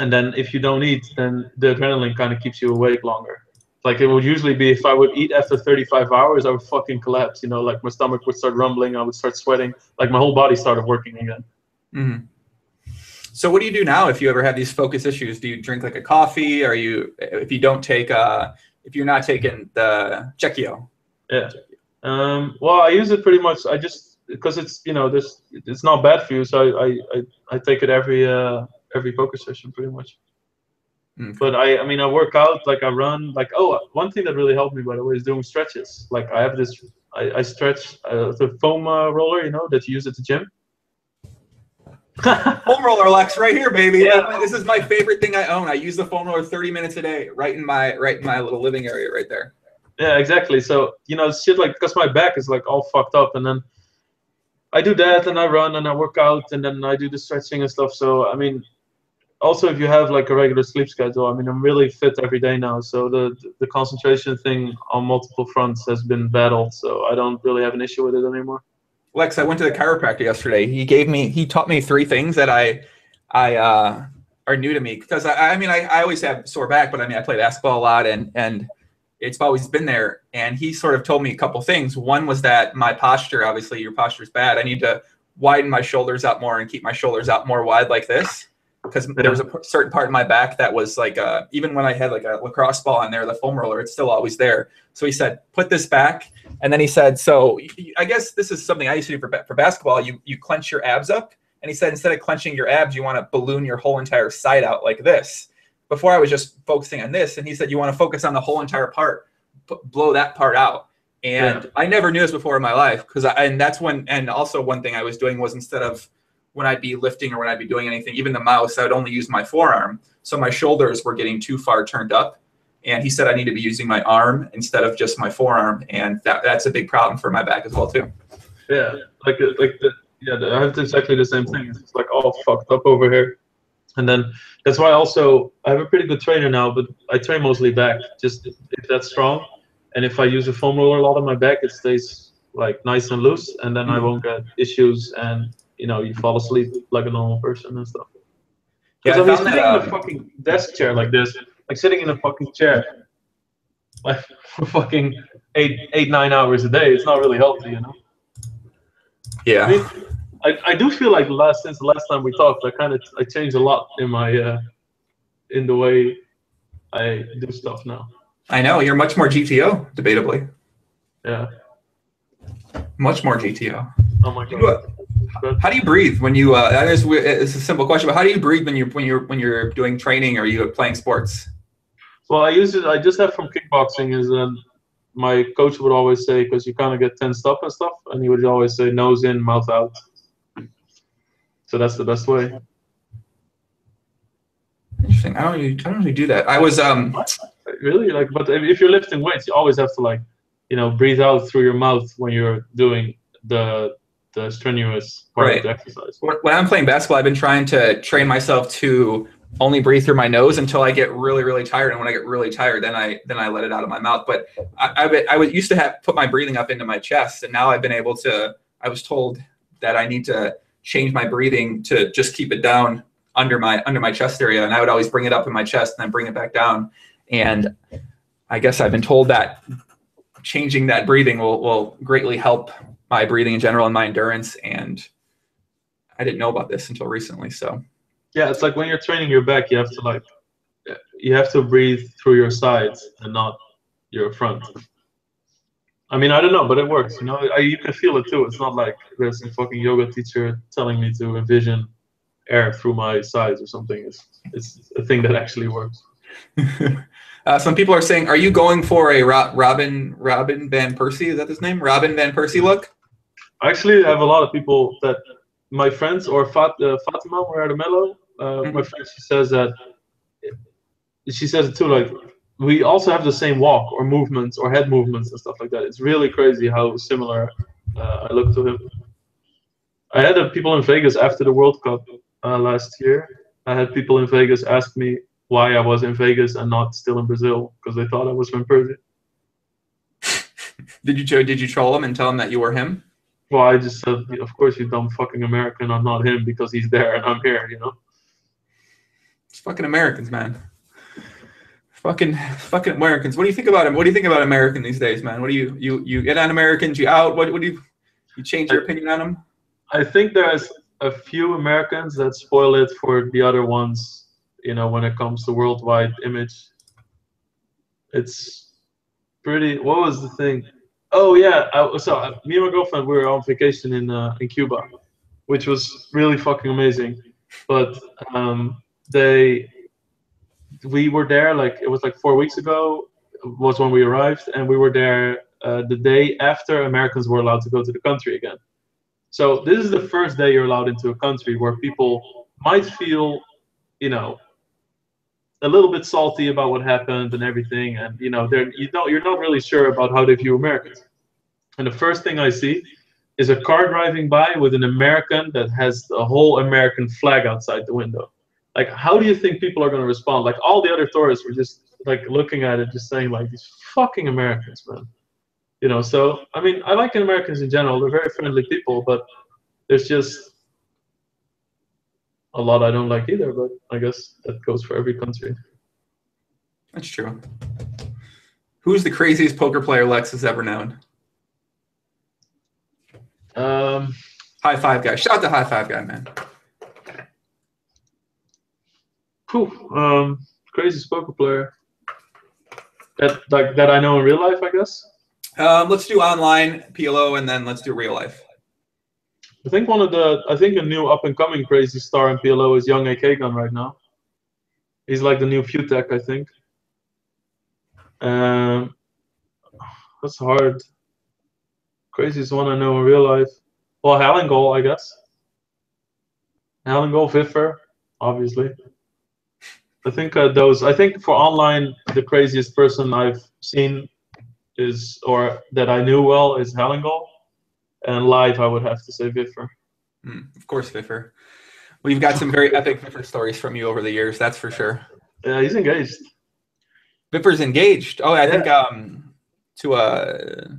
And then, if you don't eat, then the adrenaline kind of keeps you awake longer. Like it would usually be if I would eat after thirty-five hours, I would fucking collapse, you know, like my stomach would start rumbling, I would start sweating, like my whole body started working again. Mm-hmm. So what do you do now if you ever have these focus issues? Do you drink like a coffee? Or you, if you don't take, uh, if you're not taking the Checkio? Yeah. Um, well, I use it pretty much. I just, because it's, you know, this, it's not bad for you. So I, I, I take it every, uh, every poker session pretty much. But I, I mean, I work out, like I run, like, oh, one thing that really helped me, by the way, is doing stretches. Like I have this, I, I stretch uh, the foam uh, roller, you know, that you use at the gym. Foam roller, Lex, right here, baby. Yeah. This is my favorite thing I own. I use the foam roller thirty minutes a day, right in my, right in my little living area right there. Yeah, exactly. So, you know, shit like, because my back is like all fucked up, and then I do that, and I run, and I work out, and then I do the stretching and stuff. So, I mean... Also, if you have like a regular sleep schedule, I mean, I'm really fit every day now. So the the concentration thing on multiple fronts has been battled. So I don't really have an issue with it anymore. Lex, I went to the chiropractor yesterday. He gave me, he taught me three things that I, I uh, are new to me because I, I mean, I, I always have sore back, but I mean, I play basketball a lot and and it's always been there. And he sort of told me a couple things. One was that my posture, obviously, your posture is bad. I need to widen my shoulders out more and keep my shoulders out more wide like this. Because there was a certain part of my back that was like, uh, even when I had like a lacrosse ball on there, the foam roller, it's still always there. So he said, put this back. And then he said, so I guess this is something I used to do for, for basketball. You, you clench your abs up. And he said, instead of clenching your abs, you want to balloon your whole entire side out like this. Before I was just focusing on this. And he said, you want to focus on the whole entire part, blow that part out. And yeah. I never knew this before in my life. Cause I, and that's when, and also one thing I was doing was instead of, when I'd be lifting or when I'd be doing anything, even the mouse, I would only use my forearm. So my shoulders were getting too far turned up. And he said I need to be using my arm instead of just my forearm. And that, that's a big problem for my back as well, too. Yeah, like like the, yeah, the, I have exactly the same thing. It's like all fucked up over here. And then that's why also I have a pretty good trainer now, but I train mostly back, just if that's strong. And if I use a foam roller a lot on my back, it stays like nice and loose. And then mm-hmm. I won't get issues and... you know, you fall asleep like a normal person and stuff. Because yeah, I mean, sitting that, in a fucking desk chair like this, like sitting in a fucking chair, like for fucking eight, eight, nine hours a day, it's not really healthy, you know? Yeah. I, mean, I, I do feel like last since the last time we talked, I kind of I changed a lot in my, uh, in the way I do stuff now. I know, you're much more G T O, debatably. Yeah. Much more G T O. Oh my God. How do you breathe when you? Uh, it's, it's a simple question, but how do you breathe when you when you're when you're doing training or you are playing sports? Well, I use it. I just have from kickboxing is um, my coach would always say, because you kind of get tensed up and stuff, and he would always say, nose in, mouth out. So that's the best way. Interesting. I don't usually, I don't usually do that. I was um really like, but if you're lifting weights, you always have to like, you know, breathe out through your mouth when you're doing the the strenuous part right. of the exercise. When I'm playing basketball, I've been trying to train myself to only breathe through my nose until I get really, really tired. And when I get really tired, then I then I let it out of my mouth. But I I, I was used to have put my breathing up into my chest, and now I've been able to. I was told that I need to change my breathing to just keep it down under my under my chest area, and I would always bring it up in my chest and then bring it back down. And I guess I've been told that changing that breathing will will greatly help my breathing in general and my endurance. And I didn't know about this until recently. So yeah, it's like when you're training your back, you have to like you have to breathe through your sides and not your front. I mean, I don't know, but it works. You know, I, you can feel it too. It's not like there's a fucking yoga teacher telling me to envision air through my sides or something. It's it's a thing that actually works. uh, some people are saying, are you going for a Ro Robin Robin Van Persie? Is that his name? Robin Van Persie look? Actually, I have a lot of people that my friends or Fat, uh, Fatima Mouradamelo, uh, mm-hmm. my friend, she says that she says it too. Like we also have the same walk or movements or head movements and stuff like that. It's really crazy how similar uh, I look to him. I had uh, people in Vegas after the World Cup. Uh, last year, I had people in Vegas ask me why I was in Vegas and not still in Brazil because they thought I was from Persia. Did you did you troll him and tell him that you were him? Well, I just said, of course, you dumb fucking American, I'm not him because he's there and I'm here, you know? It's fucking Americans, man. Fucking fucking Americans. What do you think about him? What do you think about American these days, man? What do you you you get on Americans? You out? What what do you you change your I, opinion on them? I think there's a few Americans that spoil it for the other ones, you know, when it comes to worldwide image. It's pretty, what was the thing? Oh yeah, I, so I, me and my girlfriend, we were on vacation in, uh, in Cuba, which was really fucking amazing. But um, they, we were there, like it was like four weeks ago was when we arrived, and we were there uh, the day after Americans were allowed to go to the country again. So this is the first day you're allowed into a country where people might feel, you know, a little bit salty about what happened and everything, and you know, they're you don't you're not really sure about how they view Americans. And the first thing I see is a car driving by with an American that has the whole American flag outside the window. Like, how do you think people are going to respond? Like, all the other tourists were just like looking at it, just saying like, these fucking Americans, man. You know, so, I mean, I like Americans in general. They're very friendly people, but there's just a lot I don't like either, but I guess that goes for every country. That's true. Who's the craziest poker player Lex has ever known? Um, High Five Guy. Shout out to High Five Guy, man. Whew, um, craziest poker player that, like, that I know in real life, I guess. Um, let's do online, P L O, and then let's do real life. I think one of the, I think a new up-and-coming crazy star in P L O is Young A K Gun right now. He's like the new Fewtek, I think. Um, that's hard. Craziest one I know in real life. Well, Hellengol, I guess. Hellengol Viffer, obviously. I think uh, those, I think for online, the craziest person I've seen is, or that I knew well, is Hellengol, and live I would have to say Viffer. Mm, of course, Viffer. We've got some very epic Viffer stories from you over the years, that's for sure. Yeah, he's engaged. Viffer's engaged. Oh, I yeah. think um to a.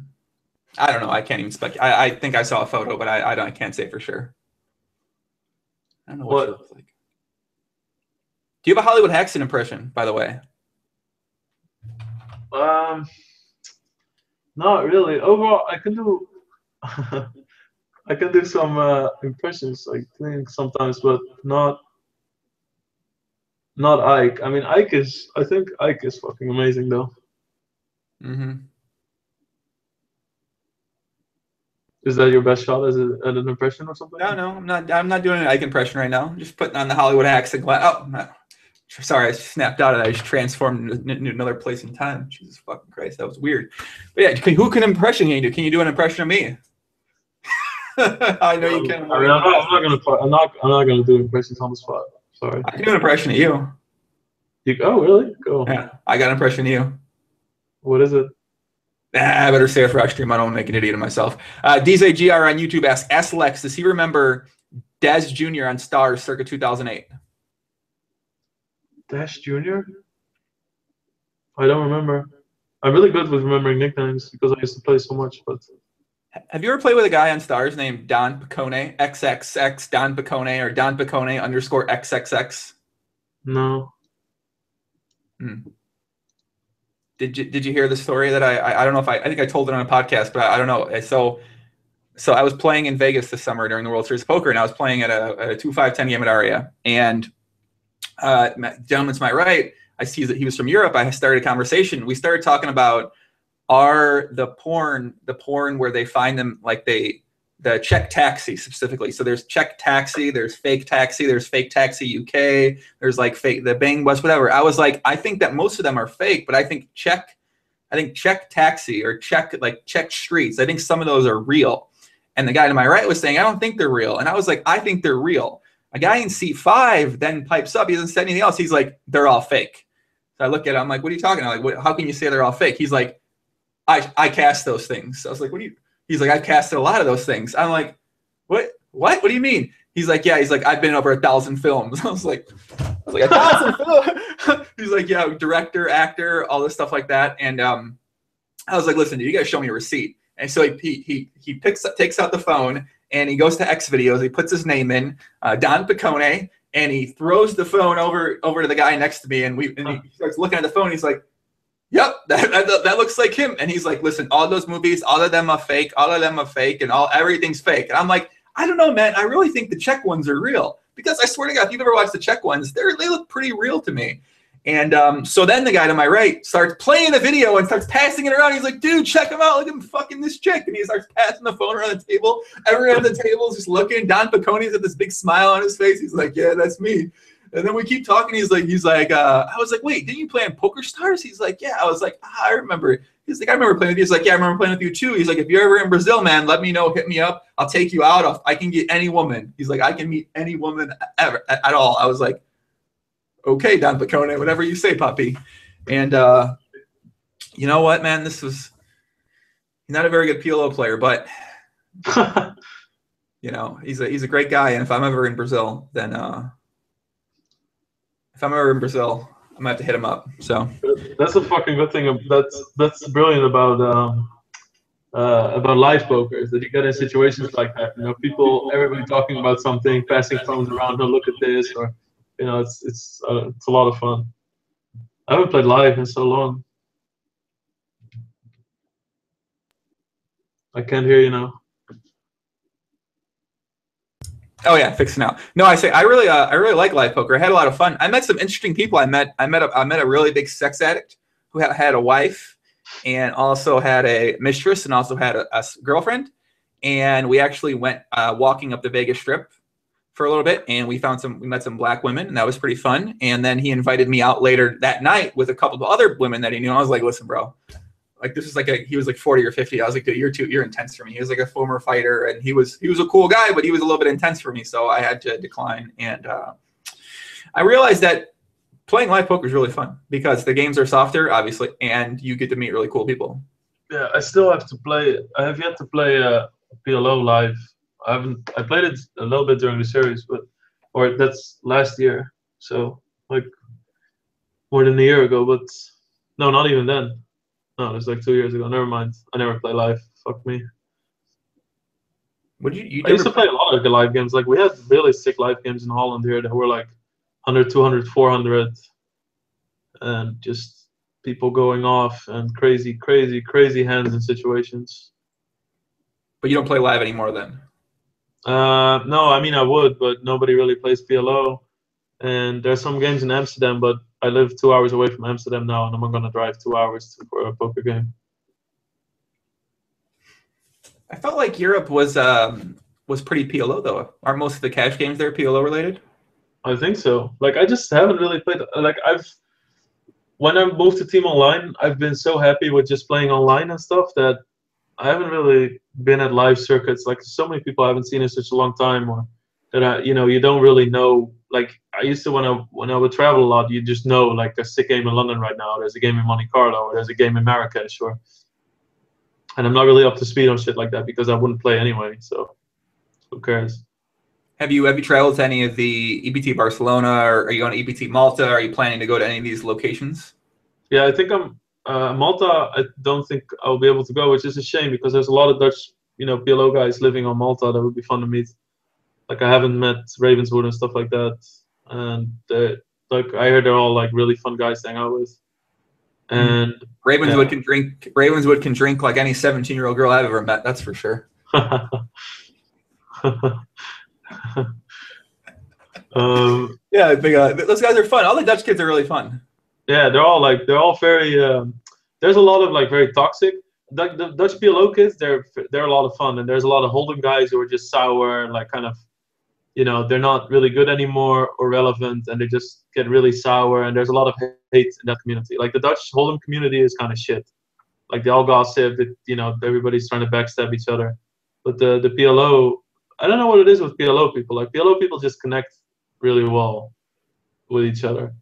I don't know. I can't even speculate. I think I saw a photo, but I I, don't, I can't say for sure. I don't know what, what? she looks like. Do you have a Hollywood Hexen impression, by the way? Um. Not really. Overall, I can do, I can do some uh, impressions, I think, sometimes, but not, not Ike. I mean, Ike is, I think Ike is fucking amazing, though. Mm-hmm. Is that your best shot as a, at an impression or something? No, no, I'm not. I'm not doing an Ike impression right now. I'm just putting on the Hollywood accent. Oh, no. Sorry, I snapped out of that. I just transformed into another place in time. Jesus fucking Christ, that was weird. But yeah, can, who can impression you do? Can you do an impression of me? I know um, you can. I mean, I'm not, I'm not gonna. I'm not. I'm not gonna do impressions on the spot. Sorry. I can do an impression of you. You? Oh, really? Cool. Yeah, I got an impression of you. What is it? Nah, I better say it for extra stream. I don't want to make an idiot of myself. Uh, D Z G R on YouTube asks, ask Lex, does he remember Des Junior on Stars circa two thousand eight? Dash Junior? I don't remember. I'm really good with remembering nicknames because I used to play so much. But have you ever played with a guy on Stars named Don Picone? X X X Don Picone or Don Picone underscore X X X? No. Hmm. Did you Did you hear the story that I, I I don't know if I I think I told it on a podcast, but I, I don't know. So so I was playing in Vegas this summer during the World Series of Poker, and I was playing at a, at a two five ten game at Aria, and uh, gentleman to my right, I see that he was from Europe. I started a conversation. We started talking about are the porn the porn where they find them, like they the Czech taxi specifically. So there's Czech taxi, there's fake taxi, there's fake taxi U K, there's like fake the bang bus, whatever. I was like, I think that most of them are fake, but I think Czech, I think Czech taxi or Czech like Czech streets, I think some of those are real. And the guy to my right was saying, I don't think they're real. And I was like, I think they're real. A guy in C five then pipes up. He doesn't say anything else. He's like, they're all fake. So I look at him, I'm like, what are you talking about? Like, what, how can you say they're all fake? He's like, I I cast those things. So I was like, what do you? He's like, I've casted a lot of those things. I'm like, what? What? What do you mean? He's like, yeah. He's like, I've been over a thousand films. I was like, I was like a thousand films. He's like, yeah, director, actor, all this stuff like that. And um, I was like, listen, dude, you gotta show me a receipt. And so he he he picks up, takes out the phone, and he goes to X videos. He puts his name in, uh, Don Picone, and he throws the phone over over to the guy next to me. And we and he starts looking at the phone. He's like, yep, that, that, that looks like him. And he's like, listen, all those movies, all of them are fake, all of them are fake, and all everything's fake. And I'm like, I don't know, man. I really think the Czech ones are real. Because I swear to God, if you've ever watched the Czech ones, they they look pretty real to me. And um, so then the guy to my right starts playing the video and starts passing it around. He's like, dude, check him out. Look at him fucking this chick. And he starts passing the phone around the table. Everyone at the table is just looking. Don Picone's got this big smile on his face. He's like, yeah, that's me. And then we keep talking. He's like, he's like, uh, I was like, wait, didn't you play on PokerStars? He's like, yeah. I was like, ah, I remember. He's like, I remember playing with you. He's like, yeah, I remember playing with you too. He's like, if you're ever in Brazil, man, let me know. Hit me up. I'll take you out. I'll, I can get any woman. He's like, I can meet any woman ever at, at all. I was like, okay, Don Picone, whatever you say, Poppy. And uh, you know what, man? This was not a very good P L O player, but you know, he's a he's a great guy. And if I'm ever in Brazil, then. Uh, If I'm ever in Brazil, I'm gonna have to hit him up. So that's a fucking good thing. That's that's brilliant about um, uh, about live poker is that you get in situations like that. You know, people, everybody talking about something, passing phones around. Oh, look at this, or you know, it's it's uh, it's a lot of fun. I haven't played live in so long. I can't hear you now. Oh yeah, fixing out. No, I say I really, uh, I really like live poker. I had a lot of fun. I met some interesting people. I met, I met, a, I met a really big sex addict who ha had a wife, and also had a mistress, and also had a, a girlfriend. And we actually went uh, walking up the Vegas Strip for a little bit, and we found some, we met some black women, and that was pretty fun. And then he invited me out later that night with a couple of other women that he knew. And I was like, listen, bro. Like this is like a he was like forty or fifty. I was like, dude, you're too you're intense for me. He was like a former fighter, and he was he was a cool guy, but he was a little bit intense for me, so I had to decline. And uh, I realized that playing live poker is really fun because the games are softer, obviously, and you get to meet really cool people. Yeah, I still have to play. I have yet to play uh, P L O live. I haven't. I played it a little bit during the series, but or that's last year, so like more than a year ago. But no, not even then. No, it was like two years ago. Never mind. I never play live. Fuck me. Would you? you I used to play a lot of the live games. Like we had really sick live games in Holland here that were like one hundred, two hundred, four hundred, and just people going off and crazy, crazy, crazy hands and situations. But you don't play live anymore, then? Uh, no. I mean, I would, but nobody really plays P L O. And there's some games in Amsterdam, but I live two hours away from Amsterdam now, and I'm not going to drive two hours to, for a poker game. I felt like Europe was um, was pretty P L O, though. Are most of the cash games there P L O related? I think so. Like, I just haven't really played. Like, I've when I moved to Team Online, I've been so happy with just playing online and stuff that I haven't really been at live circuits. Like, so many people I haven't seen in such a long time, or that I, you know, you don't really know. Like, I used to when I when I would travel a lot, you just know, like, there's a sick game in London right now. There's a game in Monte Carlo, or there's a game in Marrakesh, or. And I'm not really up to speed on shit like that because I wouldn't play anyway. So, who cares? Have you have you traveled to any of the E B T Barcelona, or are you on E B T Malta? Are you planning to go to any of these locations? Yeah, I think I'm uh, Malta. I don't think I'll be able to go, which is a shame because there's a lot of Dutch, you know, P L O guys living on Malta that would be fun to meet. Like, I haven't met Ravenswood and stuff like that, and uh, like I heard they're all like really fun guys to hang out with. And Ravenswood yeah. can drink. Ravenswood can drink like any seventeen-year-old girl I've ever met. That's for sure. um, yeah, I think, uh, those guys are fun. All the Dutch kids are really fun. Yeah, they're all like they're all very. Um, there's a lot of like very toxic. The, the Dutch P L O kids, they're they're a lot of fun, and there's a lot of Hold'em guys who are just sour and like kind of, you know, they're not really good anymore or relevant, and they just get really sour. And there's a lot of hate in that community. Like, the Dutch Hold'em community is kind of shit. Like, they all gossip. It, you know, everybody's trying to backstab each other. But the the P L O, I don't know what it is with P L O people. Like, P L O people just connect really well with each other.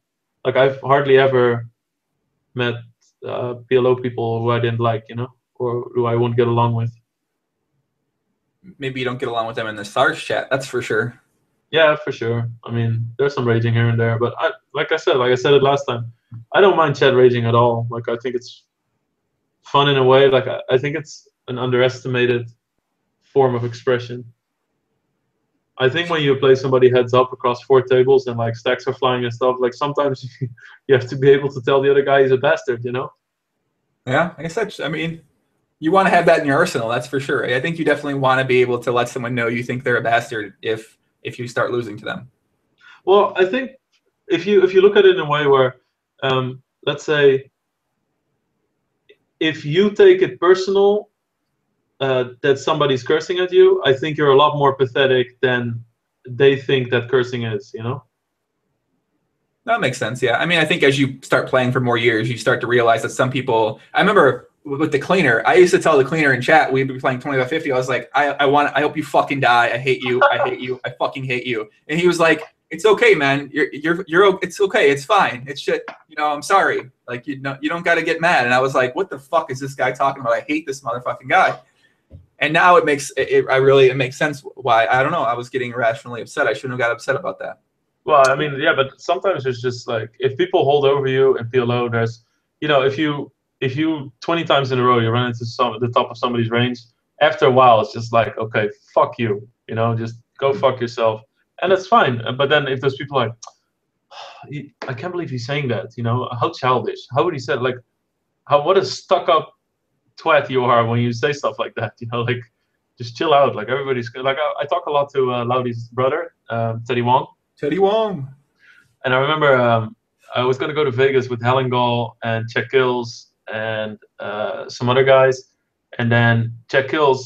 Like, I've hardly ever met uh, P L O people who I didn't like, you know, or who I won't get along with. Maybe you don't get along with them in the SARS chat. That's for sure. Yeah, for sure. I mean, there's some raging here and there, but I, like I said, like I said it last time, I don't mind chat raging at all. Like, I think it's fun in a way. Like, I, I think it's an underestimated form of expression. I think when you play somebody heads up across four tables and like stacks are flying and stuff, like sometimes you have to be able to tell the other guy he's a bastard, you know? Yeah, I guess that's, I mean, you want to have that in your arsenal, that's for sure. I think you definitely want to be able to let someone know you think they're a bastard if if you start losing to them. Well, I think if you if you look at it in a way where, um, let's say, if you take it personal uh, that somebody's cursing at you, I think you're a lot more pathetic than they think that cursing is, you know? That makes sense, yeah. I mean, I think as you start playing for more years, you start to realize that some people – I remember – with the cleaner, I used to tell the cleaner in chat, we'd be playing twenty by fifty. I was like, I, I want, I hope you fucking die. I hate you. I hate you. I fucking hate you. And he was like, it's okay, man. You're, you're, you're, it's okay. It's fine. It's shit. You know, I'm sorry. Like, you know, you don't got to get mad. And I was like, what the fuck is this guy talking about? I hate this motherfucking guy. And now it makes, it, it I really, it makes sense why, I don't know. I was getting irrationally upset. I shouldn't have got upset about that. Well, I mean, yeah, but sometimes it's just like, if people hold over you and feel low, there's, you know, if you, If you twenty times in a row you run into some the top of somebody's range, after a while it's just like, okay, fuck you, you know, just go fuck yourself, and that's fine. But then if those people are like, oh, I can't believe he's saying that, you know, how childish, how would he say like, how what a stuck up twat you are when you say stuff like that, you know, like just chill out, like everybody's like I, I talk a lot to uh, Laudy's brother, um, Teddy Wong. Teddy Wong. And I remember um, I was gonna go to Vegas with Hellengol and Checkio and uh, some other guys, and then Checkio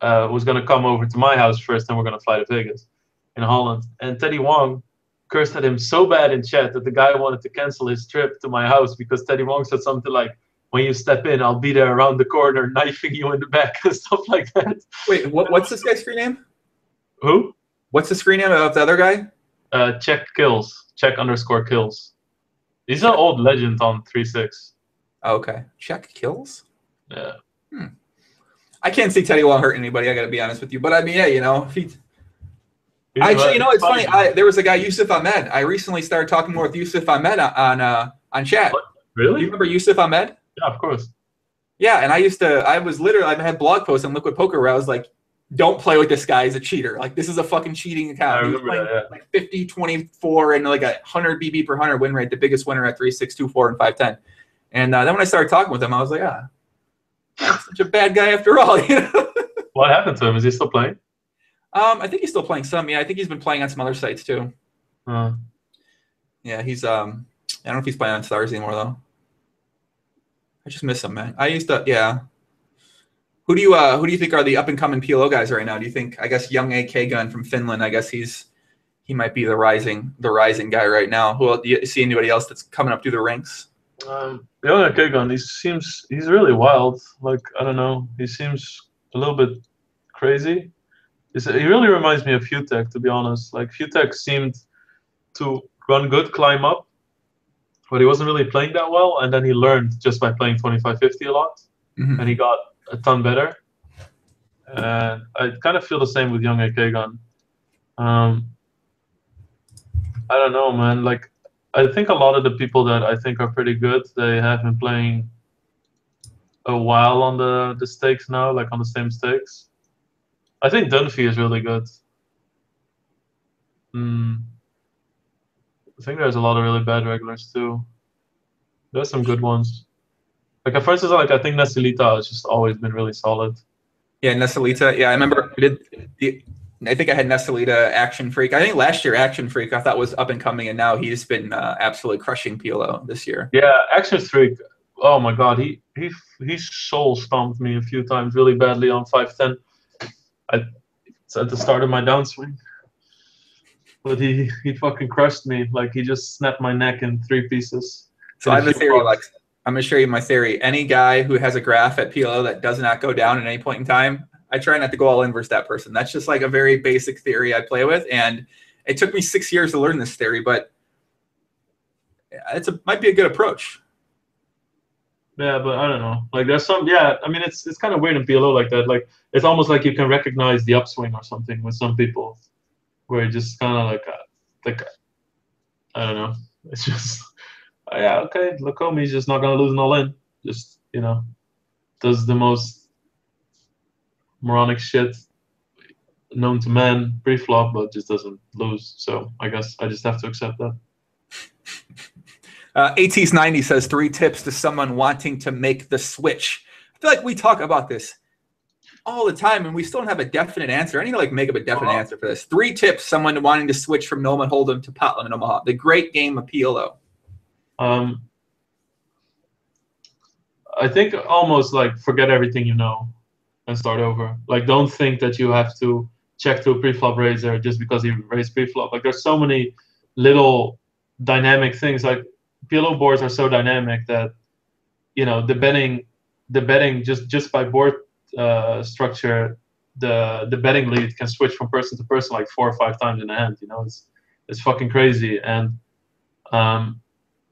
uh, was gonna come over to my house first, and we're gonna fly to Vegas in Holland. And Teddy Wong cursed at him so bad in chat that the guy wanted to cancel his trip to my house because Teddy Wong said something like, "When you step in, I'll be there around the corner, knifing you in the back," and stuff like that. Wait, what, what's this guy's screen name? Who? What's the screen name of the other guy? Uh, Checkio, Check underscore kills. He's an old legend on three six. Okay. Checkio? Yeah. Hmm. I can't see Teddy Wall hurting anybody, I got to be honest with you. But, I mean, yeah, you know. He... Actually, you know, it's funny. I, there was a guy, Yousef Ahmed. I recently started talking more with Yousef Ahmed on uh, on chat. What? Really? You remember Yousef Ahmed? Yeah, of course. Yeah, and I used to – I was literally – I had blog posts on Liquid Poker where I was like, don't play with this guy. He's a cheater. Like, this is a fucking cheating account. I remember he was playing, that, yeah. Like, fifty, twenty-four, and like a one hundred B B per one hundred win rate, the biggest winner at three six, two four, and five ten. And uh, then when I started talking with him, I was like, ah, I'm such a bad guy after all. You know? What happened to him? Is he still playing? Um, I think he's still playing some. Yeah, I think he's been playing on some other sites too. Uh, yeah, he's. Um, I don't know if he's playing on Stars anymore though. I just miss him, man. I used to. Yeah. Who do you uh, who do you think are the up and coming P L O guys right now? Do you think? I guess Young A K Gun from Finland. I guess he's. he might be the rising the rising guy right now. Who else, do you see anybody else that's coming up through the ranks? Um, Young A K Gun, he seems he's really wild. Like I don't know, he seems a little bit crazy. He's, he really reminds me of Fewtek, to be honest. Like Fewtek seemed to run good, climb up, but he wasn't really playing that well. And then he learned just by playing twenty-five fifty a lot, mm-hmm. and he got a ton better. And I kind of feel the same with Young A K Gun. Um, I don't know, man. Like, I think a lot of the people that I think are pretty good, they have been playing a while on the, the stakes now, like on the same stakes. I think Dunphy is really good. Mm. I think there's a lot of really bad regulars too. There's some good ones. Like, at first, it's like I think Nasilita has just always been really solid. Yeah, Nasilita. Yeah, I remember I did. I think I had Nasilita, Action Freak. I think last year Action Freak I thought was up and coming, and now he's been uh, absolutely crushing P L O this year. Yeah, Action Freak. Oh my God, he he he soul stomped me a few times really badly on five ten. I it's at the start of my downswing, but he he fucking crushed me. Like he just snapped my neck in three pieces. So I have a theory, Lex. I'm going to show you my theory. Any guy who has a graph at P L O that does not go down at any point in time, I try not to go all in versus that person. That's just like a very basic theory I play with. And it took me six years to learn this theory, but it's a, might be a good approach. Yeah, but I don't know. Like there's some, yeah, I mean, it's it's kind of weird in P L O like that. Like it's almost like you can recognize the upswing or something with some people where it just kind of like, a, like, a, I don't know. It's just... Oh, yeah, okay, Lakomi's just not going to lose an all-in. Just, you know, does the most moronic shit known to man pre-flop, but just doesn't lose. So I guess I just have to accept that. uh, AT's ninety says, three tips to someone wanting to make the switch. I feel like we talk about this all the time, and we still don't have a definite answer. I need to like make up a definite uh-huh. answer for this. Three tips someone wanting to switch from Noma Hold'em to Pot Limit Omaha, the great game of P L O. Um, I think almost like forget everything you know and start over. Like don't think that you have to check to a preflop raiser just because he raised preflop. Like there's so many little dynamic things. Like P L O boards are so dynamic that you know the betting, the betting just just by board uh, structure, the the betting lead can switch from person to person like four or five times in a hand. You know it's it's fucking crazy and. Um,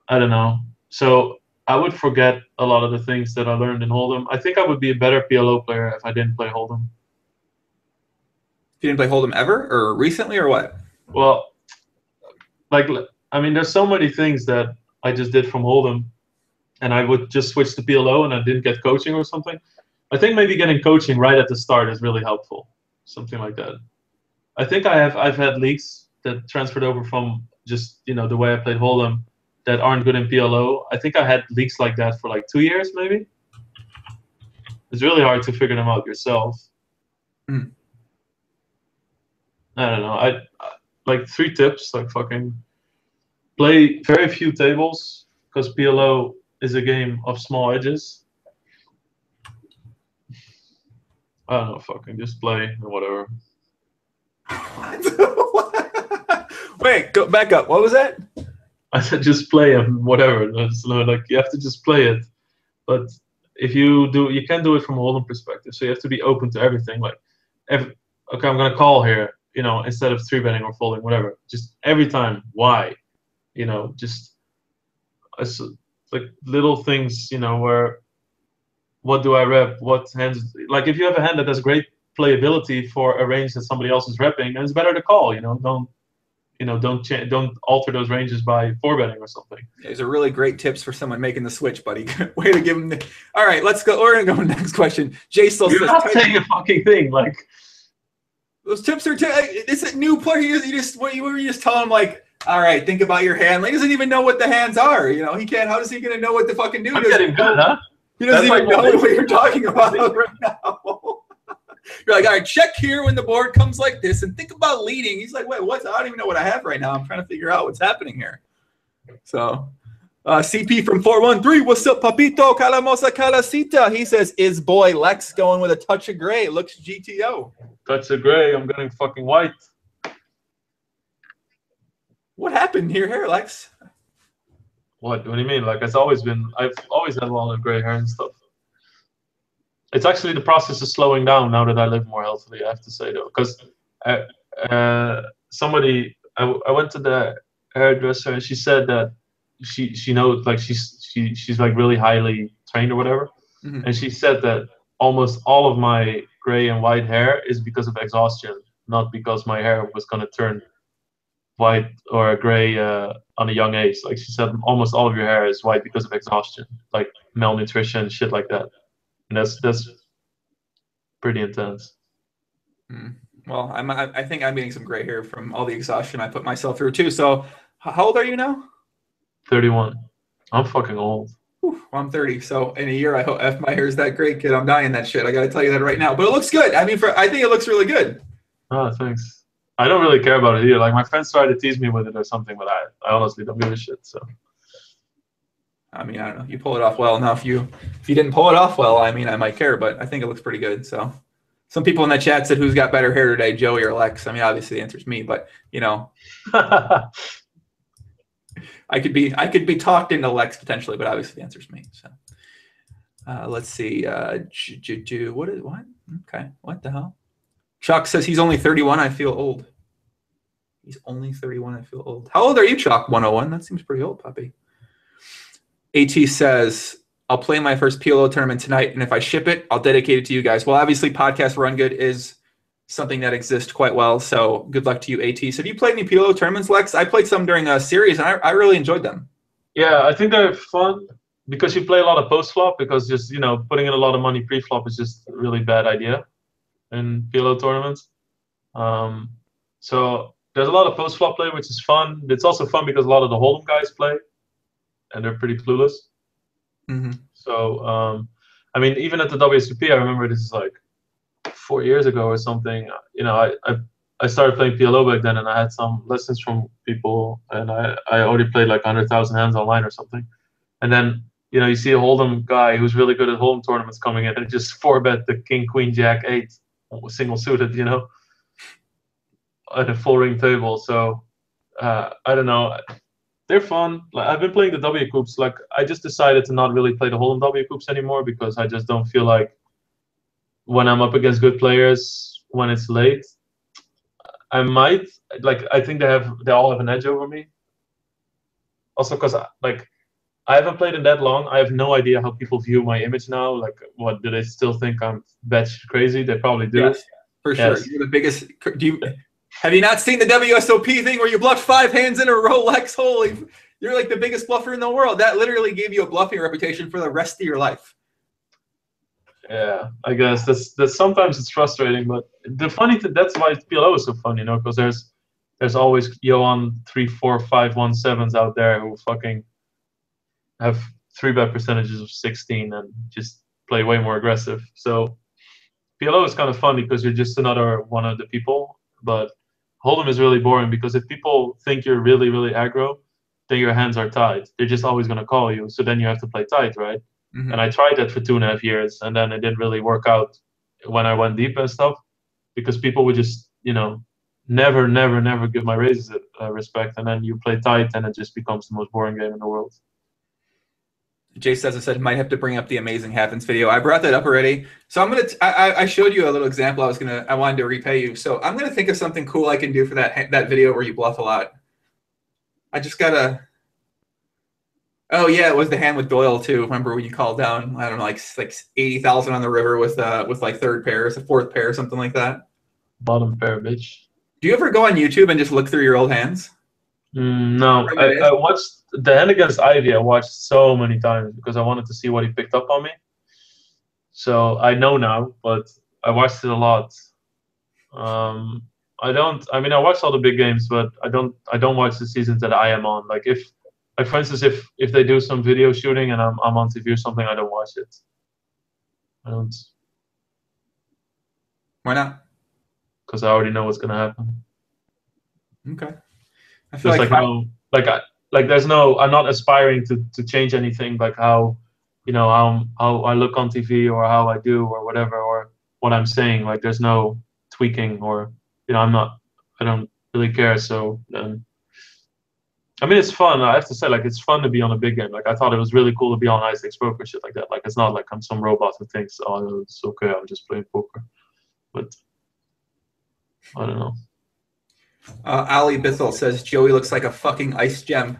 I don't know. So I would forget a lot of the things that I learned in Hold'em. I think I would be a better P L O player if I didn't play Hold'em. You didn't play Hold'em ever or recently or what? Well, like, I mean, there's so many things that I just did from Hold'em and I would just switch to P L O and I didn't get coaching or something. I think maybe getting coaching right at the start is really helpful, something like that. I think I have, I've had leagues that transferred over from just, you know, the way I played Hold'em that aren't good in P L O. I think I had leaks like that for like two years, maybe. It's really hard to figure them out yourself. Mm. I don't know. I, I like three tips. Like fucking play very few tables because P L O is a game of small edges. I don't know. Fucking just play or whatever. Wait, go back up. What was that? I said just play and whatever. So, like you have to just play it, but if you do, you can do it from a Hold'em perspective. So you have to be open to everything. Like, every, okay, I'm gonna call here. You know, instead of three betting or folding, whatever. Just every time, why? You know, just it's like little things. You know, where what do I rep? What hands? Like if you have a hand that has great playability for a range that somebody else is repping, then it's better to call. You know, don't. You know, don't cha don't alter those ranges by four betting or something. These are really great tips for someone making the switch, buddy. Way to give them. The All right, let's go. We're gonna go next question. Jay still You're says, not saying a fucking thing. Like those tips are. T it's a new player. You just what you were just telling him like. All right, think about your hand. Like, he doesn't even know what the hands are. You know, he can't. How is he gonna know what the fucking dude is? He doesn't, good, huh? He doesn't even know what you're talking about right now. You're like, all right, check here when the board comes like this and think about leading. He's like, wait, what? I don't even know what I have right now. I'm trying to figure out what's happening here. So uh, C P from four one three, what's up, Papito? Calamosa Calacita. He says, is boy Lex going with a touch of gray? It looks G T O. Touch of gray. I'm getting fucking white. What happened to your hair, Lex? What? What do you mean? Like, it's always been, I've always had long and gray hair and stuff. It's actually, the process is slowing down now that I live more healthily, I have to say, though. Because I, uh, somebody, I, I went to the hairdresser and she said that she she knows, like, she's, she, she's like really highly trained or whatever. Mm-hmm. And she said that almost all of my gray and white hair is because of exhaustion, not because my hair was going to turn white or gray uh, on a young age. Like, she said, almost all of your hair is white because of exhaustion, like malnutrition, shit like that. And that's that's pretty intense. Mm. Well, I'm I think I'm getting some gray hair from all the exhaustion I put myself through too. So, how old are you now? thirty-one. I'm fucking old. Oof, well, I'm thirty. So in a year, I hope if my hair's that gray, kid, I'm dying that shit. I gotta tell you that right now. But it looks good. I mean, for I think it looks really good. Oh, thanks. I don't really care about it either. Like, my friends tried to tease me with it or something, but I, I honestly don't give a shit. So. I mean, I don't know. You pull it off well enough. You, if you didn't pull it off well, I mean, I might care, but I think it looks pretty good. So, some people in the chat said, "Who's got better hair today, Joey or Lex?" I mean, obviously the answer is me, but you know, I could be, I could be talked into Lex potentially, but obviously the answer is me. So, uh, let's see. Uh, j j j what is what? Okay, what the hell? Chuck says he's only thirty-one. I feel old. He's only thirty-one. I feel old. How old are you, Chuck? one oh one. That seems pretty old, puppy. AT says, I'll play my first P L O tournament tonight, and if I ship it, I'll dedicate it to you guys. Well, obviously, Podcast Run Good is something that exists quite well, so good luck to you, AT. So have you played any P L O tournaments, Lex? I played some during a series, and I, I really enjoyed them. Yeah, I think they're fun because you play a lot of post-flop because just, you know, putting in a lot of money pre-flop is just a really bad idea in P L O tournaments. Um, so there's a lot of post-flop play, which is fun. It's also fun because a lot of the Hold'em guys play. And they're pretty clueless. Mm-hmm. So, um, I mean, even at the W S O P, I remember this is like four years ago or something. You know, I, I I started playing P L O back then, and I had some lessons from people, and I, I already played like one hundred thousand hands online or something. And then, you know, you see a Hold'em guy who's really good at Hold'em tournaments coming in, and just four bet the King, Queen, Jack, eight, single-suited, you know, at a full-ring table. So, uh, I don't know. They're fun. Like, I've been playing the W Coups. Like, I just decided to not really play the Hold'em W Coups anymore because I just don't feel like when I'm up against good players, when it's late, I might like. I think they have. They all have an edge over me. Also, because like, I haven't played in that long. I have no idea how people view my image now. Like, what do they still think I'm batshit crazy? They probably do. Yes, for yes. sure. You're the biggest. Do you? Have you not seen the W S O P thing where you bluffed five hands in a row, Lex? Holy, you're like the biggest bluffer in the world. That literally gave you a bluffing reputation for the rest of your life. Yeah, I guess that's that's sometimes it's frustrating, but the funny thing, that's why P L O is so fun, you know, because there's there's always Johan three, four, five, one sevens out there who fucking have three bet percentages of sixteen and just play way more aggressive. So P L O is kind of funny because you're just another one of the people, but Hold'em is really boring because if people think you're really, really aggro, then your hands are tied. They're just always going to call you. So then you have to play tight, right? Mm-hmm. And I tried that for two and a half years, and then it didn't really work out when I went deep and stuff because people would just, you know, never, never, never give my raises uh, respect. And then you play tight, and it just becomes the most boring game in the world. Jay says, I said, might have to bring up the Amazing Happens video. I brought that up already. So I'm going to, I showed you a little example. I was going to, I wanted to repay you. So I'm going to think of something cool I can do for that, that video where you bluff a lot. I just got to, oh yeah, it was the hand with Doyle too. Remember when you called down, I don't know, like, like eighty thousand on the river with, uh, with like third pairs, a fourth pair, something like that. Bottom pair, bitch. Do you ever go on YouTube and just look through your old hands? Mm, no, I, I watched the hand against Ivey. I watched so many times because I wanted to see what he picked up on me. So I know now, but I watched it a lot. Um, I don't. I mean, I watched all the big games, but I don't. I don't watch the seasons that I am on. Like if, like for instance, if if they do some video shooting and I'm I'm on T V or something, I don't watch it. I don't. Why not? Because I already know what's gonna happen. Okay. I feel like, like no, like I, like there's no. I'm not aspiring to, to change anything, like how, you know, how how I look on T V or how I do or whatever or what I'm saying. Like there's no tweaking or, you know, I'm not. I don't really care. So um, I mean, it's fun. I have to say, like, it's fun to be on a big game. Like, I thought it was really cool to be on High Stakes Poker, shit like that. Like, it's not like I'm some robot who thinks, oh, it's okay, I'm just playing poker. But I don't know. Uh, Ali Bithell says, Joey looks like a fucking ice gem.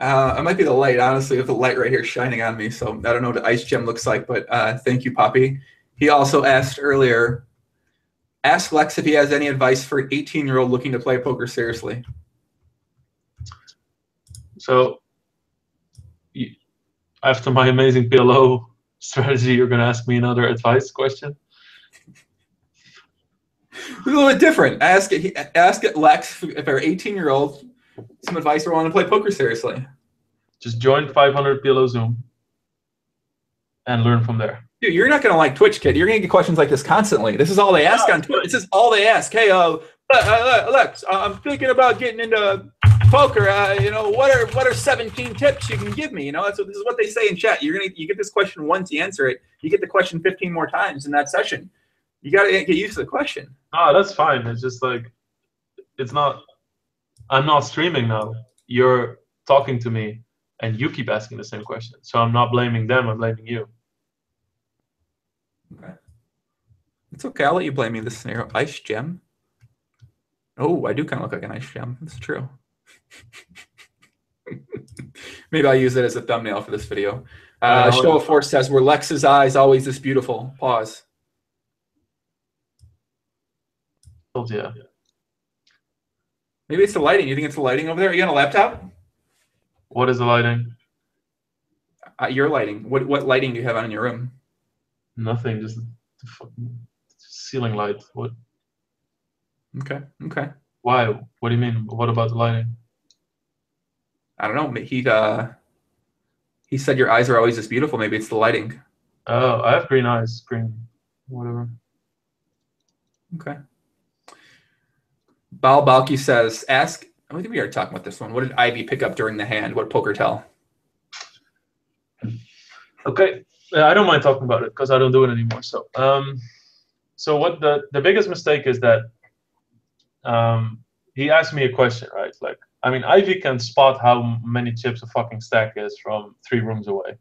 Uh, it might be the light, honestly, with the light right here shining on me. So I don't know what the ice gem looks like, but uh, thank you, Poppy. He also asked earlier, ask Lex if he has any advice for an eighteen-year-old looking to play poker seriously. So after my amazing P L O strategy, you're going to ask me another advice question? A little bit different. Ask it, ask it Lex, if you're an eighteen-year-old, some advice for wanting to play poker seriously. Just join five hundred P L O Zoom and learn from there. Dude, you're not going to like Twitch, kid. You're going to get questions like this constantly. This is all they ask on Twitch. This is all they ask. Hey, uh, Lex, I'm thinking about getting into poker. Uh, you know, what are what are seventeen tips you can give me? You know, that's what, this is what they say in chat. You're gonna you get this question once, you answer it. You get the question fifteen more times in that session. You gotta get used to the question. Ah, that's fine. It's just like, it's not. I'm not streaming now. You're talking to me, and you keep asking the same question. So I'm not blaming them. I'm blaming you. Okay. It's okay. I'll let you blame me in this scenario. Ice gem. Oh, I do kind of look like an ice gem. That's true. Maybe I'll use it as a thumbnail for this video. Uh, Show of Force says, were Lex's eyes always this beautiful? Pause. Oh, yeah. Maybe it's the lighting. You think it's the lighting over there? Are you on a laptop? What is the lighting? Uh, your lighting. What what lighting do you have on in your room? Nothing. Just the fucking ceiling light. What? Okay. Okay. Why? What do you mean? What about the lighting? I don't know. He uh, he said your eyes are always this beautiful. Maybe it's the lighting. Oh, I have green eyes. Green, whatever. Okay. Bal Balki says, ask. I think we are talking about this one. What did Ivy pick up during the hand? What poker tell? Okay, I don't mind talking about it because I don't do it anymore. So, um, so what the the biggest mistake is that. Um, he asked me a question, right? Like, I mean, Ivy can spot how many chips a fucking stack is from three rooms away.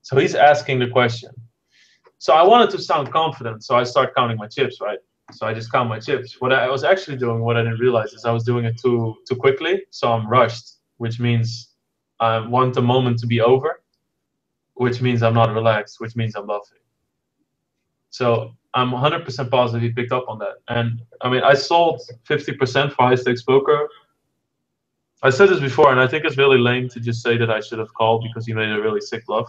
So he's asking the question. So I wanted to sound confident, so I start counting my chips, right? So I just count my chips. What I was actually doing, what I didn't realize, is I was doing it too too quickly. So I'm rushed, which means I want the moment to be over, which means I'm not relaxed, which means I'm bluffing. So I'm one hundred percent positive he picked up on that. And I mean, I sold fifty percent for High Stakes Poker. I said this before, and I think it's really lame to just say that I should have called because he made a really sick bluff.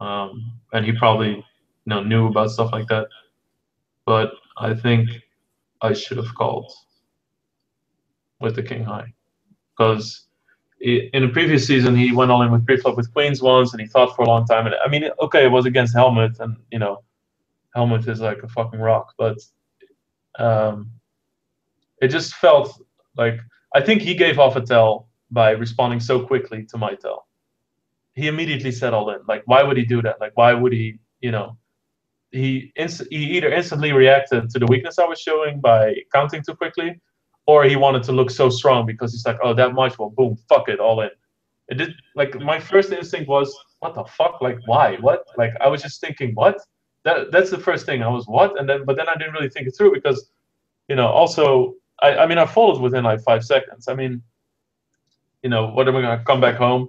Um, and he probably, you know, knew about stuff like that. But I think I should have called with the king high. Because in the previous season, he went all in with preflop with queens once, and he thought for a long time. And I mean, okay, it was against Hellmuth, and, you know, Hellmuth is like a fucking rock, but um, it just felt like, I think he gave off a tell by responding so quickly to my tell. He immediately said all in. Like, why would he do that? Like, why would he, you know, he, inst he either instantly reacted to the weakness I was showing by counting too quickly, or he wanted to look so strong because he's like, oh, that much, well, boom, fuck it, all in. It did, like, my first instinct was, what the fuck? Like, why? What? Like, I was just thinking, what? That, that's the first thing. I was, what? And then, but then I didn't really think it through because, you know, also, I, I mean, I folded within like five seconds. I mean, you know, what am I going to come back home?